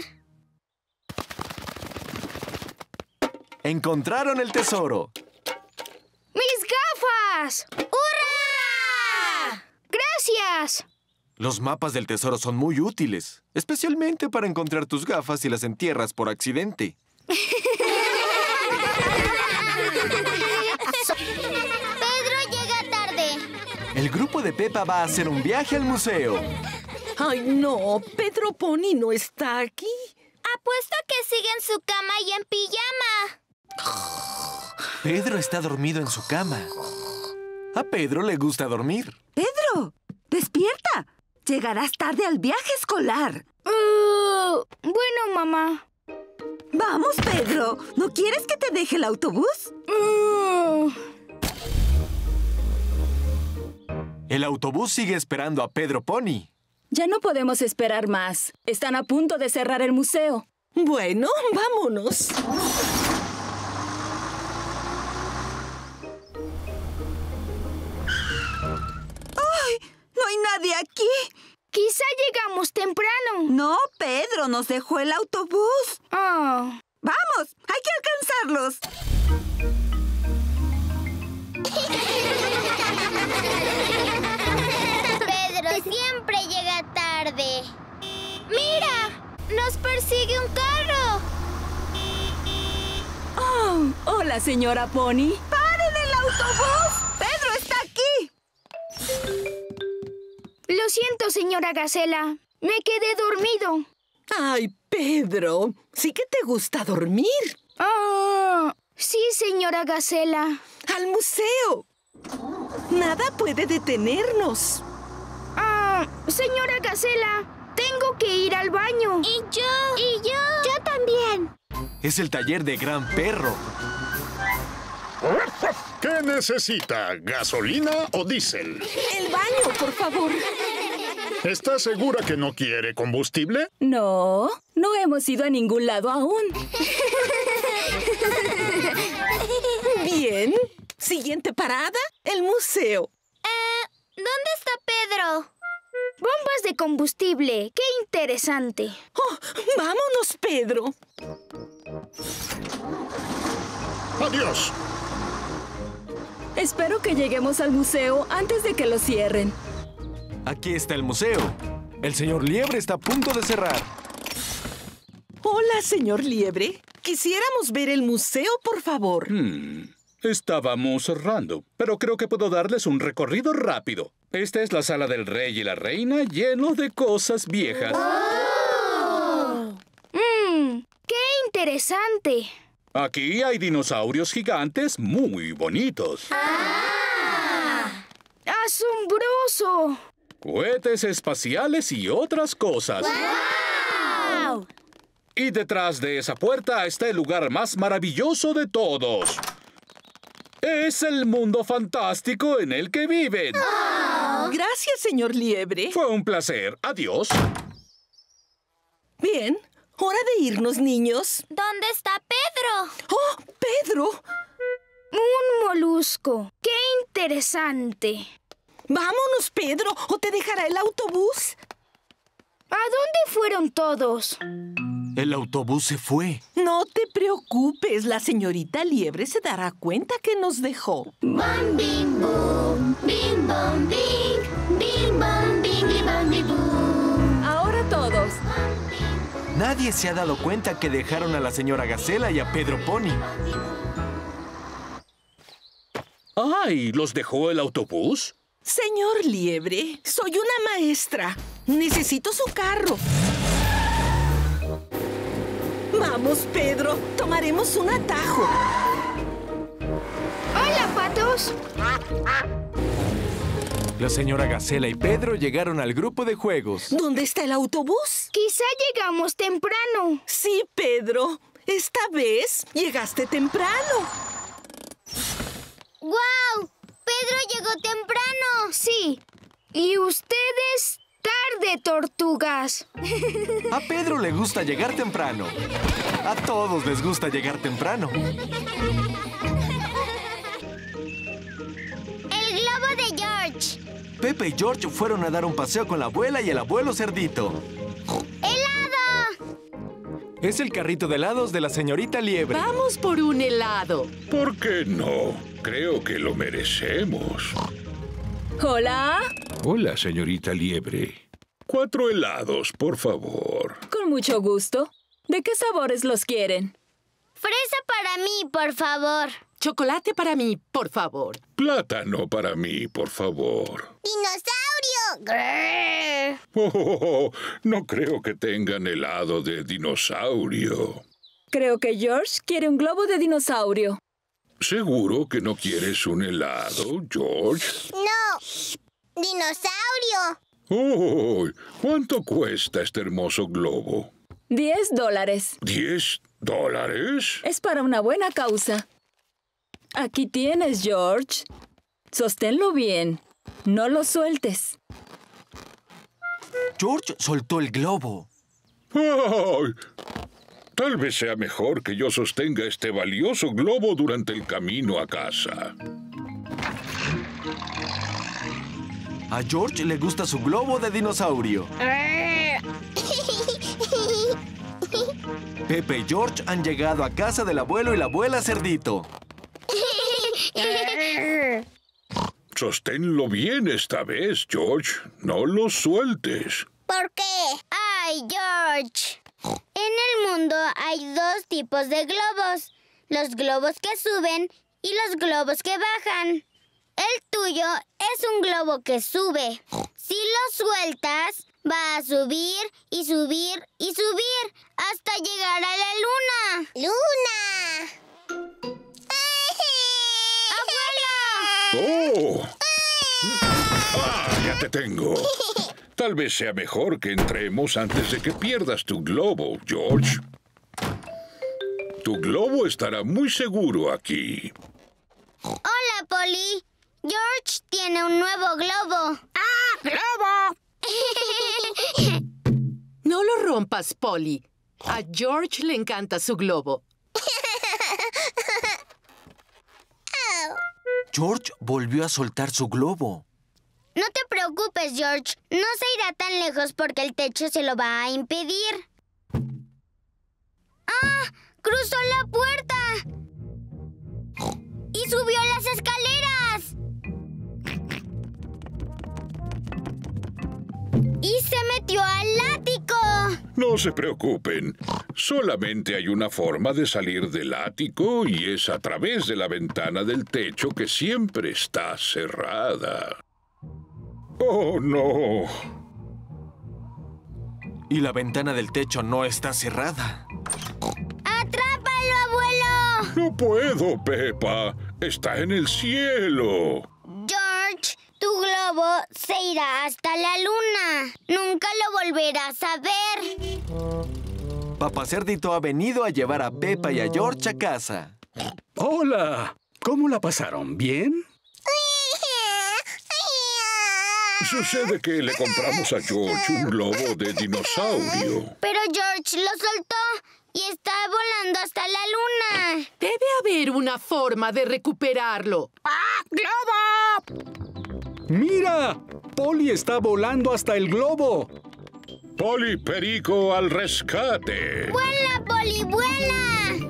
¡Encontraron el tesoro! ¡Mis gafas! ¡Hurra! ¡Gracias! Los mapas del tesoro son muy útiles, especialmente para encontrar tus gafas si las entierras por accidente. Pedro llega tarde. El grupo de Peppa va a hacer un viaje al museo. ¡Ay, no! Pedro Pony no está aquí. Apuesto a que sigue en su cama y en pijama. Pedro está dormido en su cama. A Pedro le gusta dormir. ¡Pedro! ¡Despierta! Llegarás tarde al viaje escolar. Bueno, mamá. ¡Vamos, Pedro! ¿No quieres que te deje el autobús? El autobús sigue esperando a Pedro Pony. Ya no podemos esperar más. Están a punto de cerrar el museo. Bueno, vámonos. ¡Ay! ¡No hay nadie aquí! Quizá llegamos temprano. No, Pedro, nos dejó el autobús. ¡Vamos! ¡Hay que alcanzarlos! Pedro siempre llega tarde. ¡Mira! ¡Nos persigue un carro! ¡Oh! ¡Hola, señora Pony! ¡Paren el autobús! ¡Pedro está aquí! Lo siento, señora Gacela. Me quedé dormido. ¡Ay, Pedro! Sí que te gusta dormir. Sí, señora Gacela. ¡Al museo! Nada puede detenernos. Señora Gacela, tengo que ir al baño. ¿Y yo? ¿Y yo? Yo también. Es el taller de Gran Perro. ¿Qué necesita? ¿Gasolina o diésel? El baño, por favor. ¿Estás segura que no quiere combustible? No, no hemos ido a ningún lado aún. Bien. Siguiente parada, el museo. ¿Dónde está Pedro? Bombas de combustible. ¡Qué interesante! Oh, ¡vámonos, Pedro! ¡Adiós! Espero que lleguemos al museo antes de que lo cierren. Aquí está el museo. El señor Liebre está a punto de cerrar. Hola, señor Liebre. Quisiéramos ver el museo, por favor. Estábamos cerrando, pero creo que puedo darles un recorrido rápido. Esta es la sala del rey y la reina, lleno de cosas viejas. ¡Qué interesante! Aquí hay dinosaurios gigantes muy bonitos. ¡Asombroso! Cohetes espaciales y otras cosas. ¡Wow! Y detrás de esa puerta está el lugar más maravilloso de todos. Es el mundo fantástico en el que viven. Gracias, señor Liebre. Fue un placer. Adiós. Bien. Hora de irnos, niños. ¿Dónde está Pedro? ¡Oh, Pedro! Un molusco. ¡Qué interesante! ¡Vámonos, Pedro! ¿O te dejará el autobús? ¿A dónde fueron todos? El autobús se fue. No te preocupes, la señorita Liebre se dará cuenta que nos dejó. ¡Bom, bim, bum! ¡Bim, bom, bing! ¡Bim, bom, bing y bom, bim, bum! Ahora todos. Nadie se ha dado cuenta que dejaron a la señora Gacela y a Pedro Pony. ¡Ay! ¿Los dejó el autobús? Señor Liebre, soy una maestra. Necesito su carro. ¡Vamos, Pedro! ¡Tomaremos un atajo! ¡Hola, gatos? La señora Gacela y Pedro llegaron al grupo de juegos. ¿Dónde está el autobús? Quizá llegamos temprano. Sí, Pedro. Esta vez llegaste temprano. ¡Guau! Pedro llegó temprano. Sí. Y ustedes tarde, tortugas. A Pedro le gusta llegar temprano. A todos les gusta llegar temprano. Pepe y George fueron a dar un paseo con la abuela y el abuelo Cerdito. ¡Helado! Es el carrito de helados de la señorita Liebre. ¡Vamos por un helado! ¿Por qué no? Creo que lo merecemos. ¿Hola? Hola, señorita Liebre. 4 helados, por favor. Con mucho gusto. ¿De qué sabores los quieren? Fresa para mí, por favor. Chocolate para mí, por favor. Plátano para mí, por favor. ¡Dinosaurio! ¡Grrr! Oh, no creo que tengan helado de dinosaurio. Creo que George quiere un globo de dinosaurio. ¿Seguro que no quieres un helado, George? ¡No! ¡Dinosaurio! Oh, ¿cuánto cuesta este hermoso globo? $10. ¿$10? Es para una buena causa. Aquí tienes, George. Sosténlo bien. No lo sueltes. George soltó el globo. ¡Ay! Tal vez sea mejor que yo sostenga este valioso globo durante el camino a casa. A George le gusta su globo de dinosaurio. Pepe y George han llegado a casa del abuelo y la abuela Cerdito. Sosténlo bien esta vez, George. No lo sueltes. ¿Por qué? ¡Ay, George! En el mundo hay 2 tipos de globos. Los globos que suben y los globos que bajan. El tuyo es un globo que sube. Si lo sueltas, va a subir y subir y subir hasta llegar a la luna. ¡Luna! ¡Oh! ¡Ah, ya te tengo! Tal vez sea mejor que entremos antes de que pierdas tu globo, George. Tu globo estará muy seguro aquí. Hola, Polly. George tiene un nuevo globo. ¡Ah, globo! No lo rompas, Polly. A George le encanta su globo. George volvió a soltar su globo. No te preocupes, George. No se irá tan lejos porque el techo se lo va a impedir. ¡Ah! ¡Cruzó la puerta! ¡Y subió las escaleras! ¡Y se metió al ático! No se preocupen. Solamente hay una forma de salir del ático y es a través de la ventana del techo que siempre está cerrada. ¡Oh, no! Y la ventana del techo no está cerrada. ¡Atrápalo, abuelo! ¡No puedo, Peppa! ¡Está en el cielo! George, tu globo se irá hasta la luna. Nunca lo volverás a ver. Papá Cerdito ha venido a llevar a Peppa y a George a casa. ¡Hola! ¿Cómo la pasaron? ¿Bien? Sucede que le compramos a George un globo de dinosaurio. Pero George lo soltó y está volando hasta la luna. Debe haber una forma de recuperarlo. ¡Ah, globo! ¡Mira! Polly está volando hasta el globo. ¡Polly Perico al rescate! ¡Vuela, Polly, vuela!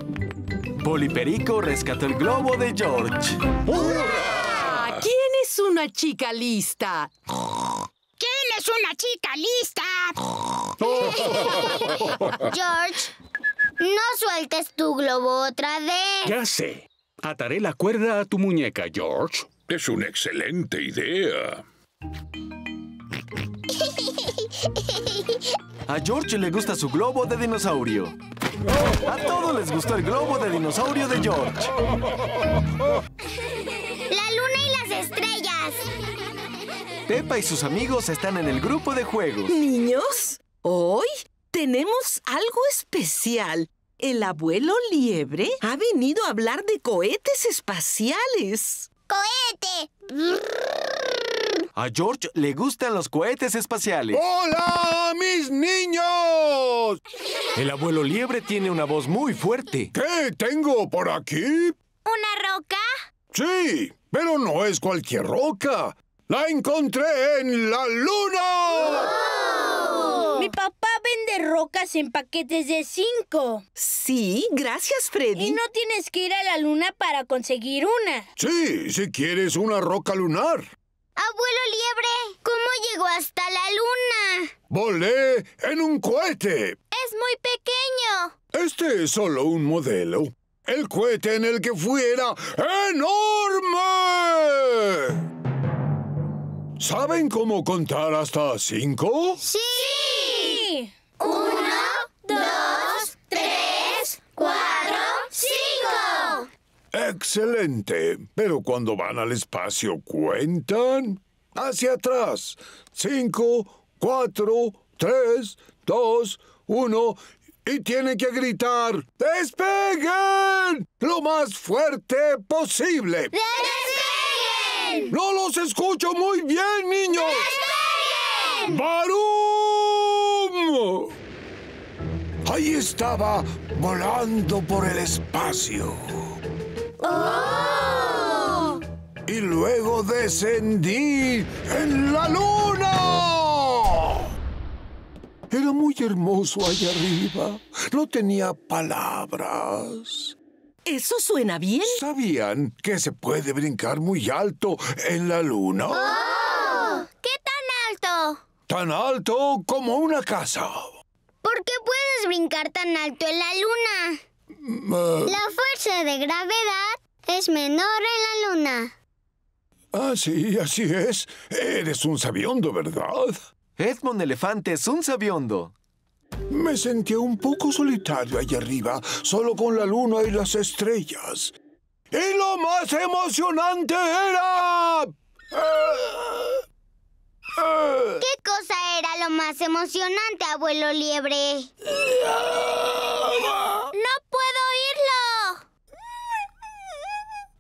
Polly Perico rescató el globo de George. ¡Hurra! ¿Quién es una chica lista? ¿Quién es una chica lista? George, no sueltes tu globo otra vez. Ya sé. Ataré la cuerda a tu muñeca, George. Es una excelente idea. A George le gusta su globo de dinosaurio. A todos les gustó el globo de dinosaurio de George. ¡La luna y las estrellas! Peppa y sus amigos están en el grupo de juegos. Niños, hoy tenemos algo especial. El abuelo Liebre ha venido a hablar de cohetes espaciales. ¡Cohete! A George le gustan los cohetes espaciales. ¡Hola, mis niños! El abuelo Liebre tiene una voz muy fuerte. ¿Qué tengo por aquí? ¿Una roca? Sí, pero no es cualquier roca. ¡La encontré en la luna! ¡Oh! Mi papá vende rocas en paquetes de 5. Sí, gracias, Freddy. Y no tienes que ir a la luna para conseguir una. Sí, si quieres una roca lunar. Abuelo Liebre, ¿cómo llegó hasta la luna? Volé en un cohete. Es muy pequeño. Este es solo un modelo. El cohete en el que fui era enorme. ¿Saben cómo contar hasta 5? ¡Sí! ¡Sí! 1, 2, 3, 4, 5. ¡Excelente! Pero cuando van al espacio, ¿cuentan? Hacia atrás. 5, 4, 3, 2, 1... Y tienen que gritar: ¡despeguen! ¡Lo más fuerte posible! ¡Despeguen! ¡No los escucho muy bien, niños! ¡Despeguen! ¡Barum! Ahí estaba, volando por el espacio. ¡Oh! Y luego descendí en la luna. Era muy hermoso allá arriba. No tenía palabras. ¿Eso suena bien? ¿Sabían que se puede brincar muy alto en la luna? ¡Oh! ¿Qué tan alto? Tan alto como una casa. ¿Por qué puedes brincar tan alto en la luna? La fuerza de gravedad es menor en la luna. Ah, sí, así es. Eres un sabiondo, ¿verdad? Edmond Elefante es un sabiondo. Me sentí un poco solitario allá arriba, solo con la luna y las estrellas. ¡Y lo más emocionante era! ¿Qué cosa era lo más emocionante, abuelo Liebre? ¡No puedo oírlo!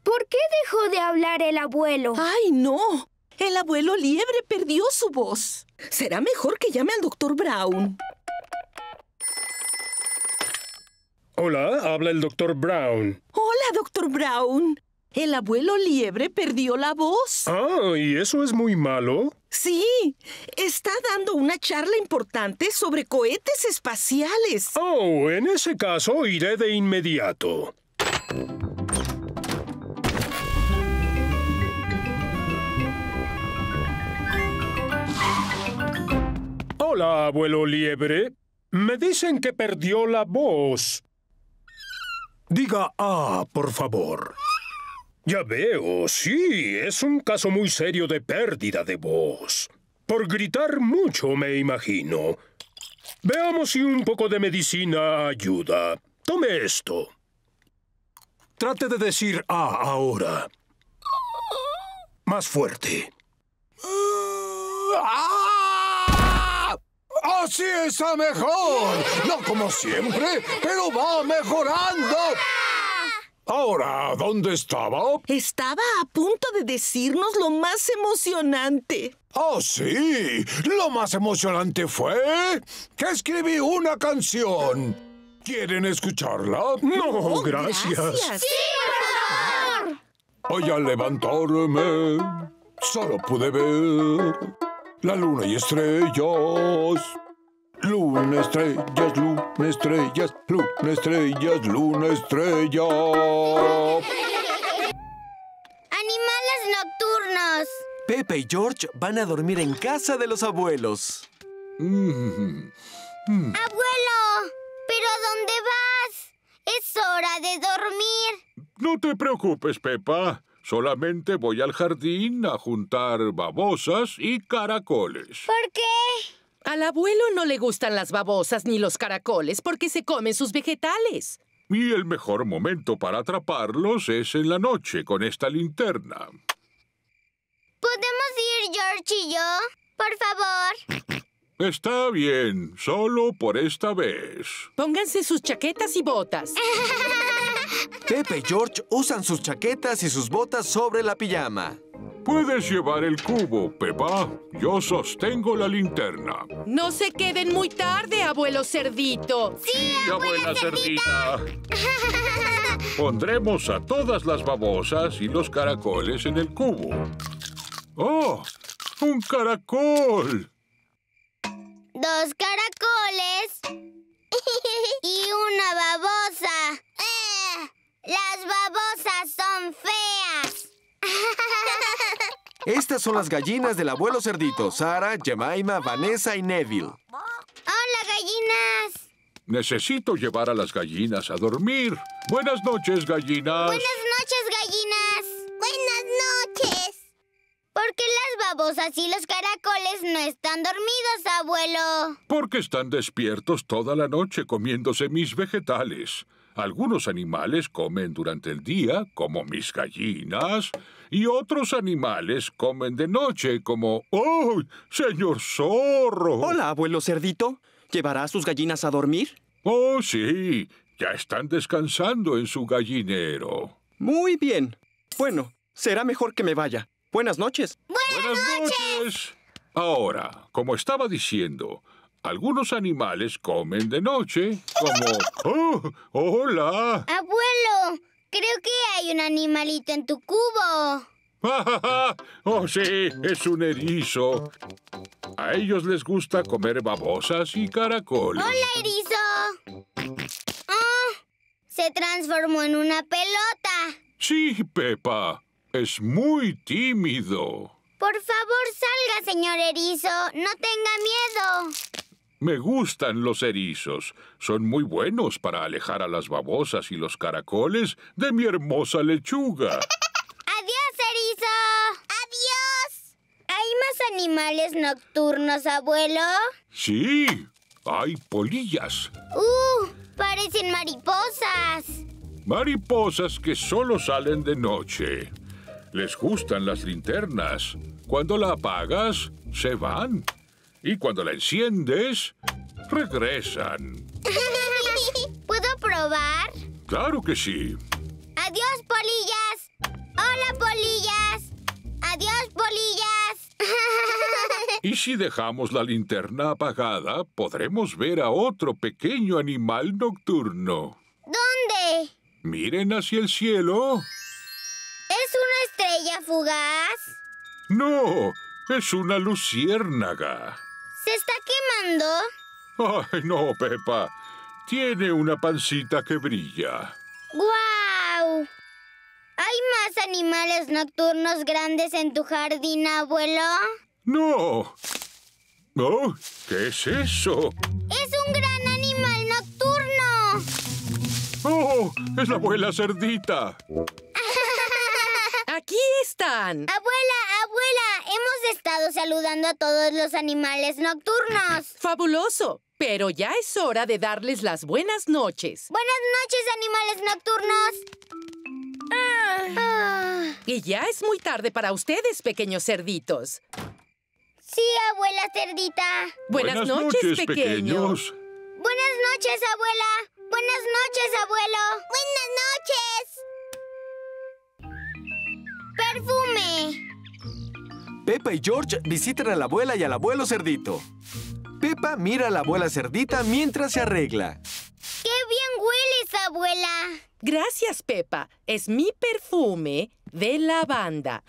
¿Por qué dejó de hablar el abuelo? ¡Ay, no! El abuelo Liebre perdió su voz. Será mejor que llame al doctor Brown. Hola, habla el doctor Brown. Hola, doctor Brown. El abuelo Liebre perdió la voz. Ah, ¿y eso es muy malo? Sí, está dando una charla importante sobre cohetes espaciales. Oh, en ese caso iré de inmediato. Hola, abuelo Liebre. Me dicen que perdió la voz. Diga ah, por favor. Ya veo, sí, es un caso muy serio de pérdida de voz. Por gritar mucho, me imagino. Veamos si un poco de medicina ayuda. Tome esto. Trate de decir ah ahora. Más fuerte. ¡Ah! ¡Así está mejor! No como siempre, pero va mejorando. Ahora, ¿dónde estaba? Estaba a punto de decirnos lo más emocionante. ¡Oh, sí! Lo más emocionante fue que escribí una canción. ¿Quieren escucharla? No, gracias. ¡Sí, por favor! Hoy al levantarme, solo pude ver... la luna y estrellas. Luna, estrellas, luna, estrellas, luna, estrellas, luna, estrellas. Animales nocturnos. Peppa y George van a dormir en casa de los abuelos. Abuelo, ¿pero dónde vas? Es hora de dormir. No te preocupes, Peppa. Solamente voy al jardín a juntar babosas y caracoles. ¿Por qué? Al abuelo no le gustan las babosas ni los caracoles porque se comen sus vegetales. Y el mejor momento para atraparlos es en la noche con esta linterna. ¿Podemos ir, George y yo? Por favor. Está bien, solo por esta vez. Pónganse sus chaquetas y botas. Pepe y George usan sus chaquetas y sus botas sobre la pijama. Puedes llevar el cubo, Peppa. Yo sostengo la linterna. No se queden muy tarde, Abuelo Cerdito. Sí, Abuela Cerdita. Pondremos a todas las babosas y los caracoles en el cubo. ¡Oh! ¡Un caracol! Dos caracoles y una babosa. Las babosas son feas. Estas son las gallinas del Abuelo Cerdito. Sara, Jemima, Vanessa y Neville. ¡Hola, gallinas! Necesito llevar a las gallinas a dormir. Buenas noches, gallinas. Buenas noches, gallinas. Buenas noches. ¿Por qué las babosas y los caracoles no están dormidos, abuelo? Porque están despiertos toda la noche comiéndose mis vegetales. Algunos animales comen durante el día, como mis gallinas, y otros animales comen de noche, como... ¡Oh, señor Zorro! Hola, Abuelo Cerdito. ¿Llevará a sus gallinas a dormir? Oh, sí. Ya están descansando en su gallinero. Muy bien. Bueno, será mejor que me vaya. Buenas noches. Buenas noches. Ahora, como estaba diciendo, algunos animales comen de noche, como... ¡Oh! ¡Hola! Abuelo, creo que hay un animalito en tu cubo. ¡Oh, sí! Es un erizo. A ellos les gusta comer babosas y caracoles. ¡Hola, erizo! ¡Oh! Se transformó en una pelota. Sí, Peppa. Es muy tímido. Por favor, salga, señor erizo. No tenga miedo. Me gustan los erizos. Son muy buenos para alejar a las babosas y los caracoles de mi hermosa lechuga. ¡Adiós, erizo! ¡Adiós! ¿Hay más animales nocturnos, abuelo? Sí, hay polillas. Parecen mariposas. Mariposas que solo salen de noche. Les gustan las linternas. Cuando la apagas, se van. Y cuando la enciendes, regresan. ¿Puedo probar? Claro que sí. ¡Adiós, polillas! ¡Hola, polillas! ¡Adiós, polillas! Y si dejamos la linterna apagada, podremos ver a otro pequeño animal nocturno. ¿Dónde? Miren hacia el cielo. ¿Es una estrella fugaz? No, es una luciérnaga. ¿Se está quemando? Ay, no, Peppa. Tiene una pancita que brilla. ¡Guau! ¿Hay más animales nocturnos grandes en tu jardín, abuelo? No. Oh, ¿qué es eso? ¡Es un gran animal nocturno! ¡Oh, es la Abuela Cerdita! ¡Aquí están! ¡Abuela, abuela! Hemos estado saludando a todos los animales nocturnos. ¡Fabuloso! Pero ya es hora de darles las buenas noches. ¡Buenas noches, animales nocturnos! Y ya es muy tarde para ustedes, pequeños cerditos. Sí, Abuela Cerdita. Buenas noches, pequeños. Buenas noches, abuela. Buenas noches, abuelo. Buenas noches. ¡Perfume! Peppa y George visitan a la abuela y al abuelo cerdito. Peppa mira a la abuela cerdita mientras se arregla. ¡Qué bien hueles, abuela! Gracias, Peppa. Es mi perfume de lavanda.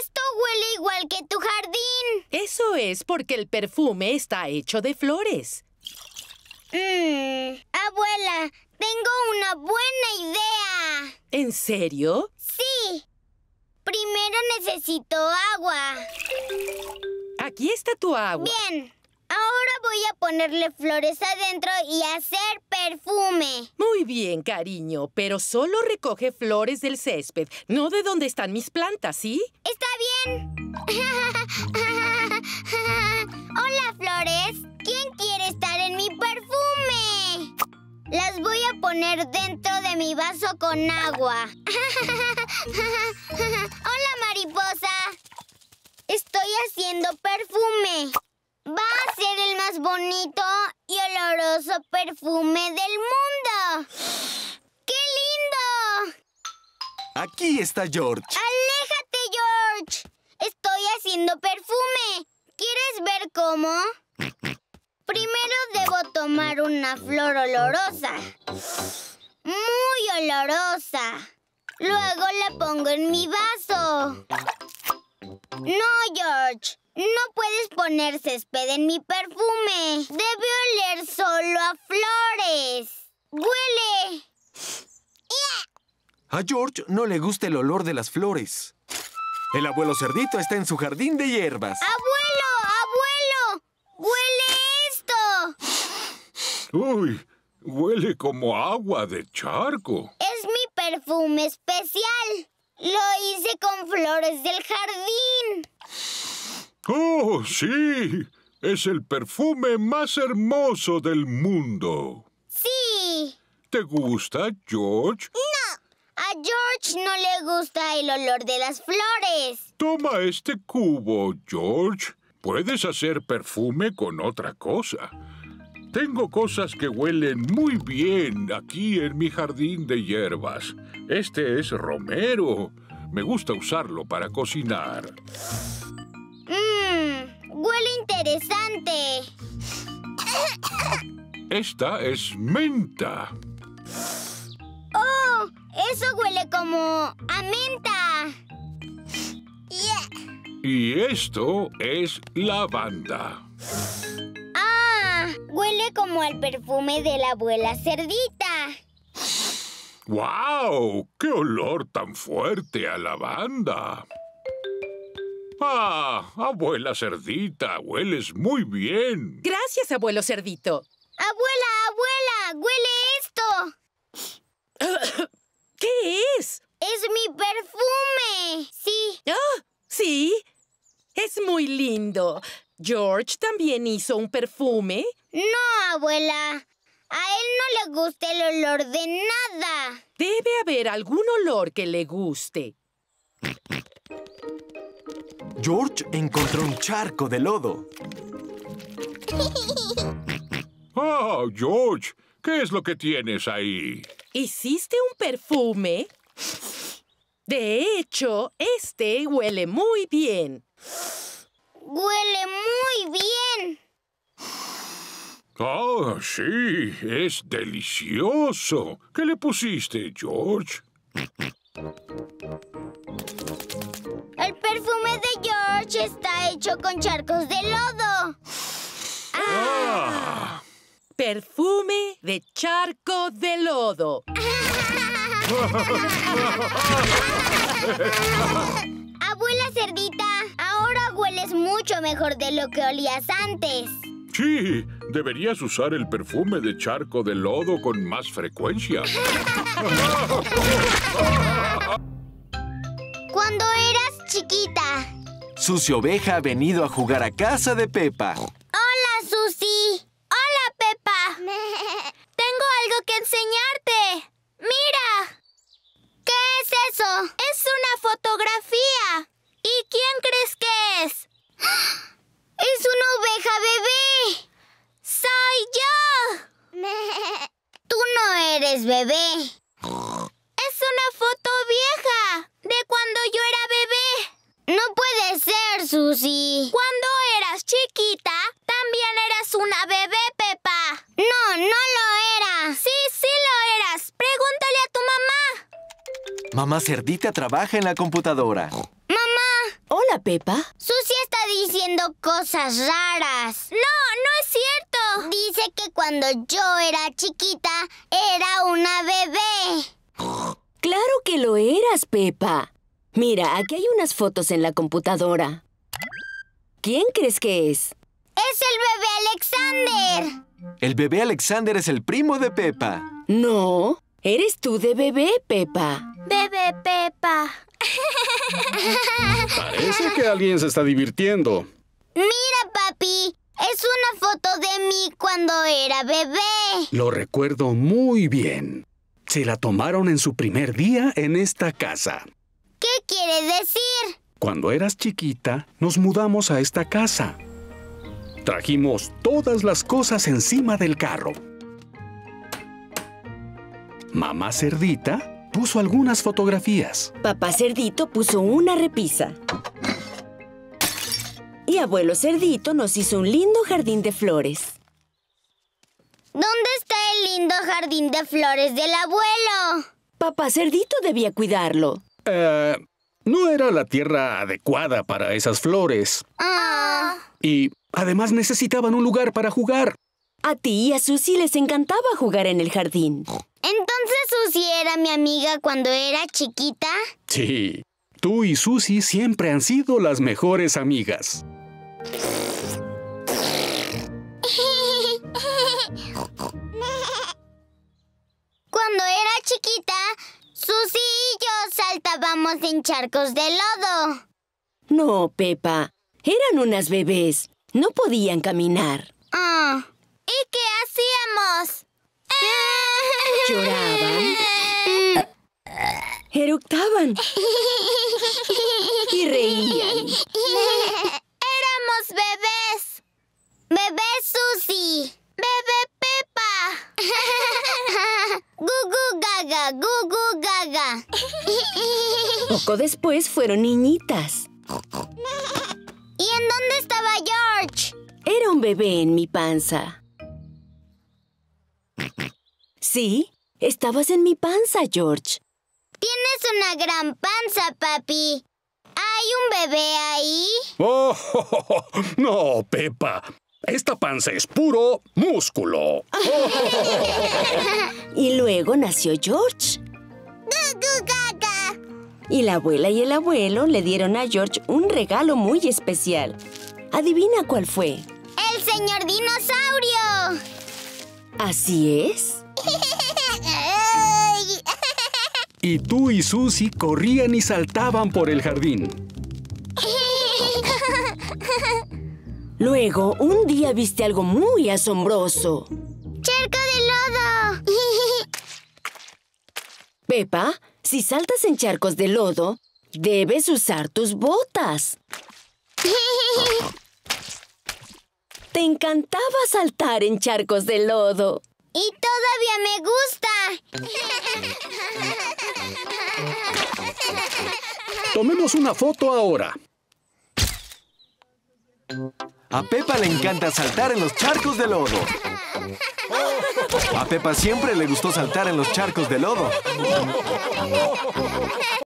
Esto huele igual que tu jardín. Eso es porque el perfume está hecho de flores. Abuela, tengo una buena idea. ¿En serio? Sí. Primero necesito agua. Aquí está tu agua. Bien. Ahora voy a ponerle flores adentro y hacer perfume. Muy bien, cariño. Pero solo recoge flores del césped, no de donde están mis plantas, ¿sí? Está bien. Hola, flores. ¿Quién quiere estar en mi perfume? Las voy a poner dentro de mi vaso con agua. ¡Hola, mariposa! Estoy haciendo perfume. Va a ser el más bonito y oloroso perfume del mundo. ¡Qué lindo! Aquí está George. ¡Aléjate, George! Estoy haciendo perfume. ¿Quieres ver cómo? Primero debo tomar una flor olorosa. Muy olorosa. Luego la pongo en mi vaso. No, George. No puedes poner césped en mi perfume. Debe oler solo a flores. ¡Huele! A George no le gusta el olor de las flores. El abuelo Cerdito está en su jardín de hierbas. ¡Abuelo! ¡Abuelo! ¡Huele esto! ¡Uy! Huele como agua de charco. Es mi perfume especial. Lo hice con flores del jardín. ¡Oh, sí! Es el perfume más hermoso del mundo. ¡Sí! ¿Te gusta, George? ¡No! A George no le gusta el olor de las flores. Toma este cubo, George. Puedes hacer perfume con otra cosa. Tengo cosas que huelen muy bien aquí en mi jardín de hierbas. Este es romero. Me gusta usarlo para cocinar. Huele interesante. Esta es menta. ¡Oh! Eso huele como a menta. Yeah. Y esto es lavanda. ¡Ah! Huele como al perfume de la abuela Cerdita. ¡Wow! ¡Qué olor tan fuerte a lavanda! ¡Ah! Abuela Cerdita, hueles muy bien. Gracias, abuelo Cerdito. ¡Abuela! ¡Huele esto! ¿Qué es? ¡Es mi perfume! Sí. ¡Ah! ¿Sí? Es muy lindo. ¿George también hizo un perfume? No, abuela. A él no le gusta el olor de nada. Debe haber algún olor que le guste. George encontró un charco de lodo. ¡Ah, oh, George! ¿Qué es lo que tienes ahí? ¿Hiciste un perfume? De hecho, este huele muy bien. ¡Huele muy bien! ¡Ah, sí! ¡Es delicioso! ¿Qué le pusiste, George? El perfume de George está hecho con charcos de lodo. ¡Ah! Perfume de charco de lodo. Abuela Cerdita, ahora hueles mucho mejor de lo que olías antes. Sí, deberías usar el perfume de charco de lodo con más frecuencia. Cuando eras chiquita. Susy Oveja ha venido a jugar a casa de Peppa. ¡Hola, Susy! ¡Hola, Peppa! Tengo algo que enseñarte. ¡Mira! ¿Qué es eso? Es una fotografía. ¿Y quién crees que es? ¡Es una oveja bebé! ¡Soy yo! Tú no eres bebé. Es una foto vieja, de cuando yo era bebé. No puede ser, Susy. Cuando eras chiquita, también eras una bebé, Peppa. No, no lo era. Sí, sí lo eras. Pregúntale a tu mamá. Mamá Cerdita trabaja en la computadora. Hola, Peppa. Susy está diciendo cosas raras. No, no es cierto. Dice que cuando yo era chiquita, era una bebé. Claro que lo eras, Peppa. Mira, aquí hay unas fotos en la computadora. ¿Quién crees que es? ¡Es el bebé Alexander! El bebé Alexander es el primo de Peppa. No, eres tú de bebé, Peppa. Bebé Peppa. Parece que alguien se está divirtiendo. Mira, papi, Es una foto de mí cuando era bebé. Lo recuerdo muy bien. Se la tomaron en su primer día en esta casa. ¿Qué quiere decir? Cuando eras chiquita, nos mudamos a esta casa. Trajimos todas las cosas encima del carro. Mamá Cerdita puso algunas fotografías. Papá Cerdito puso una repisa. Y Abuelo Cerdito nos hizo un lindo jardín de flores. ¿Dónde está el lindo jardín de flores del abuelo? Papá Cerdito debía cuidarlo. No era la tierra adecuada para esas flores. Ah. Y además necesitaban un lugar para jugar. A ti y a Susy les encantaba jugar en el jardín. ¿Entonces Susy era mi amiga cuando era chiquita? Sí. Tú y Susy siempre han sido las mejores amigas. Cuando era chiquita, Susy y yo saltábamos en charcos de lodo. No, Peppa. Eran unas bebés. No podían caminar. Ah. ¿Y qué hacíamos? Lloraban. Eructaban. Y reían. Éramos bebés. Bebé Susy. Bebé Peppa. Gugu gaga, gugu gaga. Poco después fueron niñitas. ¿Y en dónde estaba George? Era un bebé en mi panza. Sí, estabas en mi panza, George. Tienes una gran panza, papi. ¿Hay un bebé ahí? Oh, no, Peppa. Esta panza es puro músculo. Y luego nació George. Y la abuela y el abuelo le dieron a George un regalo muy especial. Adivina cuál fue. ¡El señor dinosaurio! ¿Así es? Y tú y Susy corrían y saltaban por el jardín. Luego, un día viste algo muy asombroso. ¡Charco de lodo! Peppa, si saltas en charcos de lodo, debes usar tus botas. Te encantaba saltar en charcos de lodo. Y todavía me gusta. Tomemos una foto ahora. A Peppa le encanta saltar en los charcos de lodo. A Peppa siempre le gustó saltar en los charcos de lodo.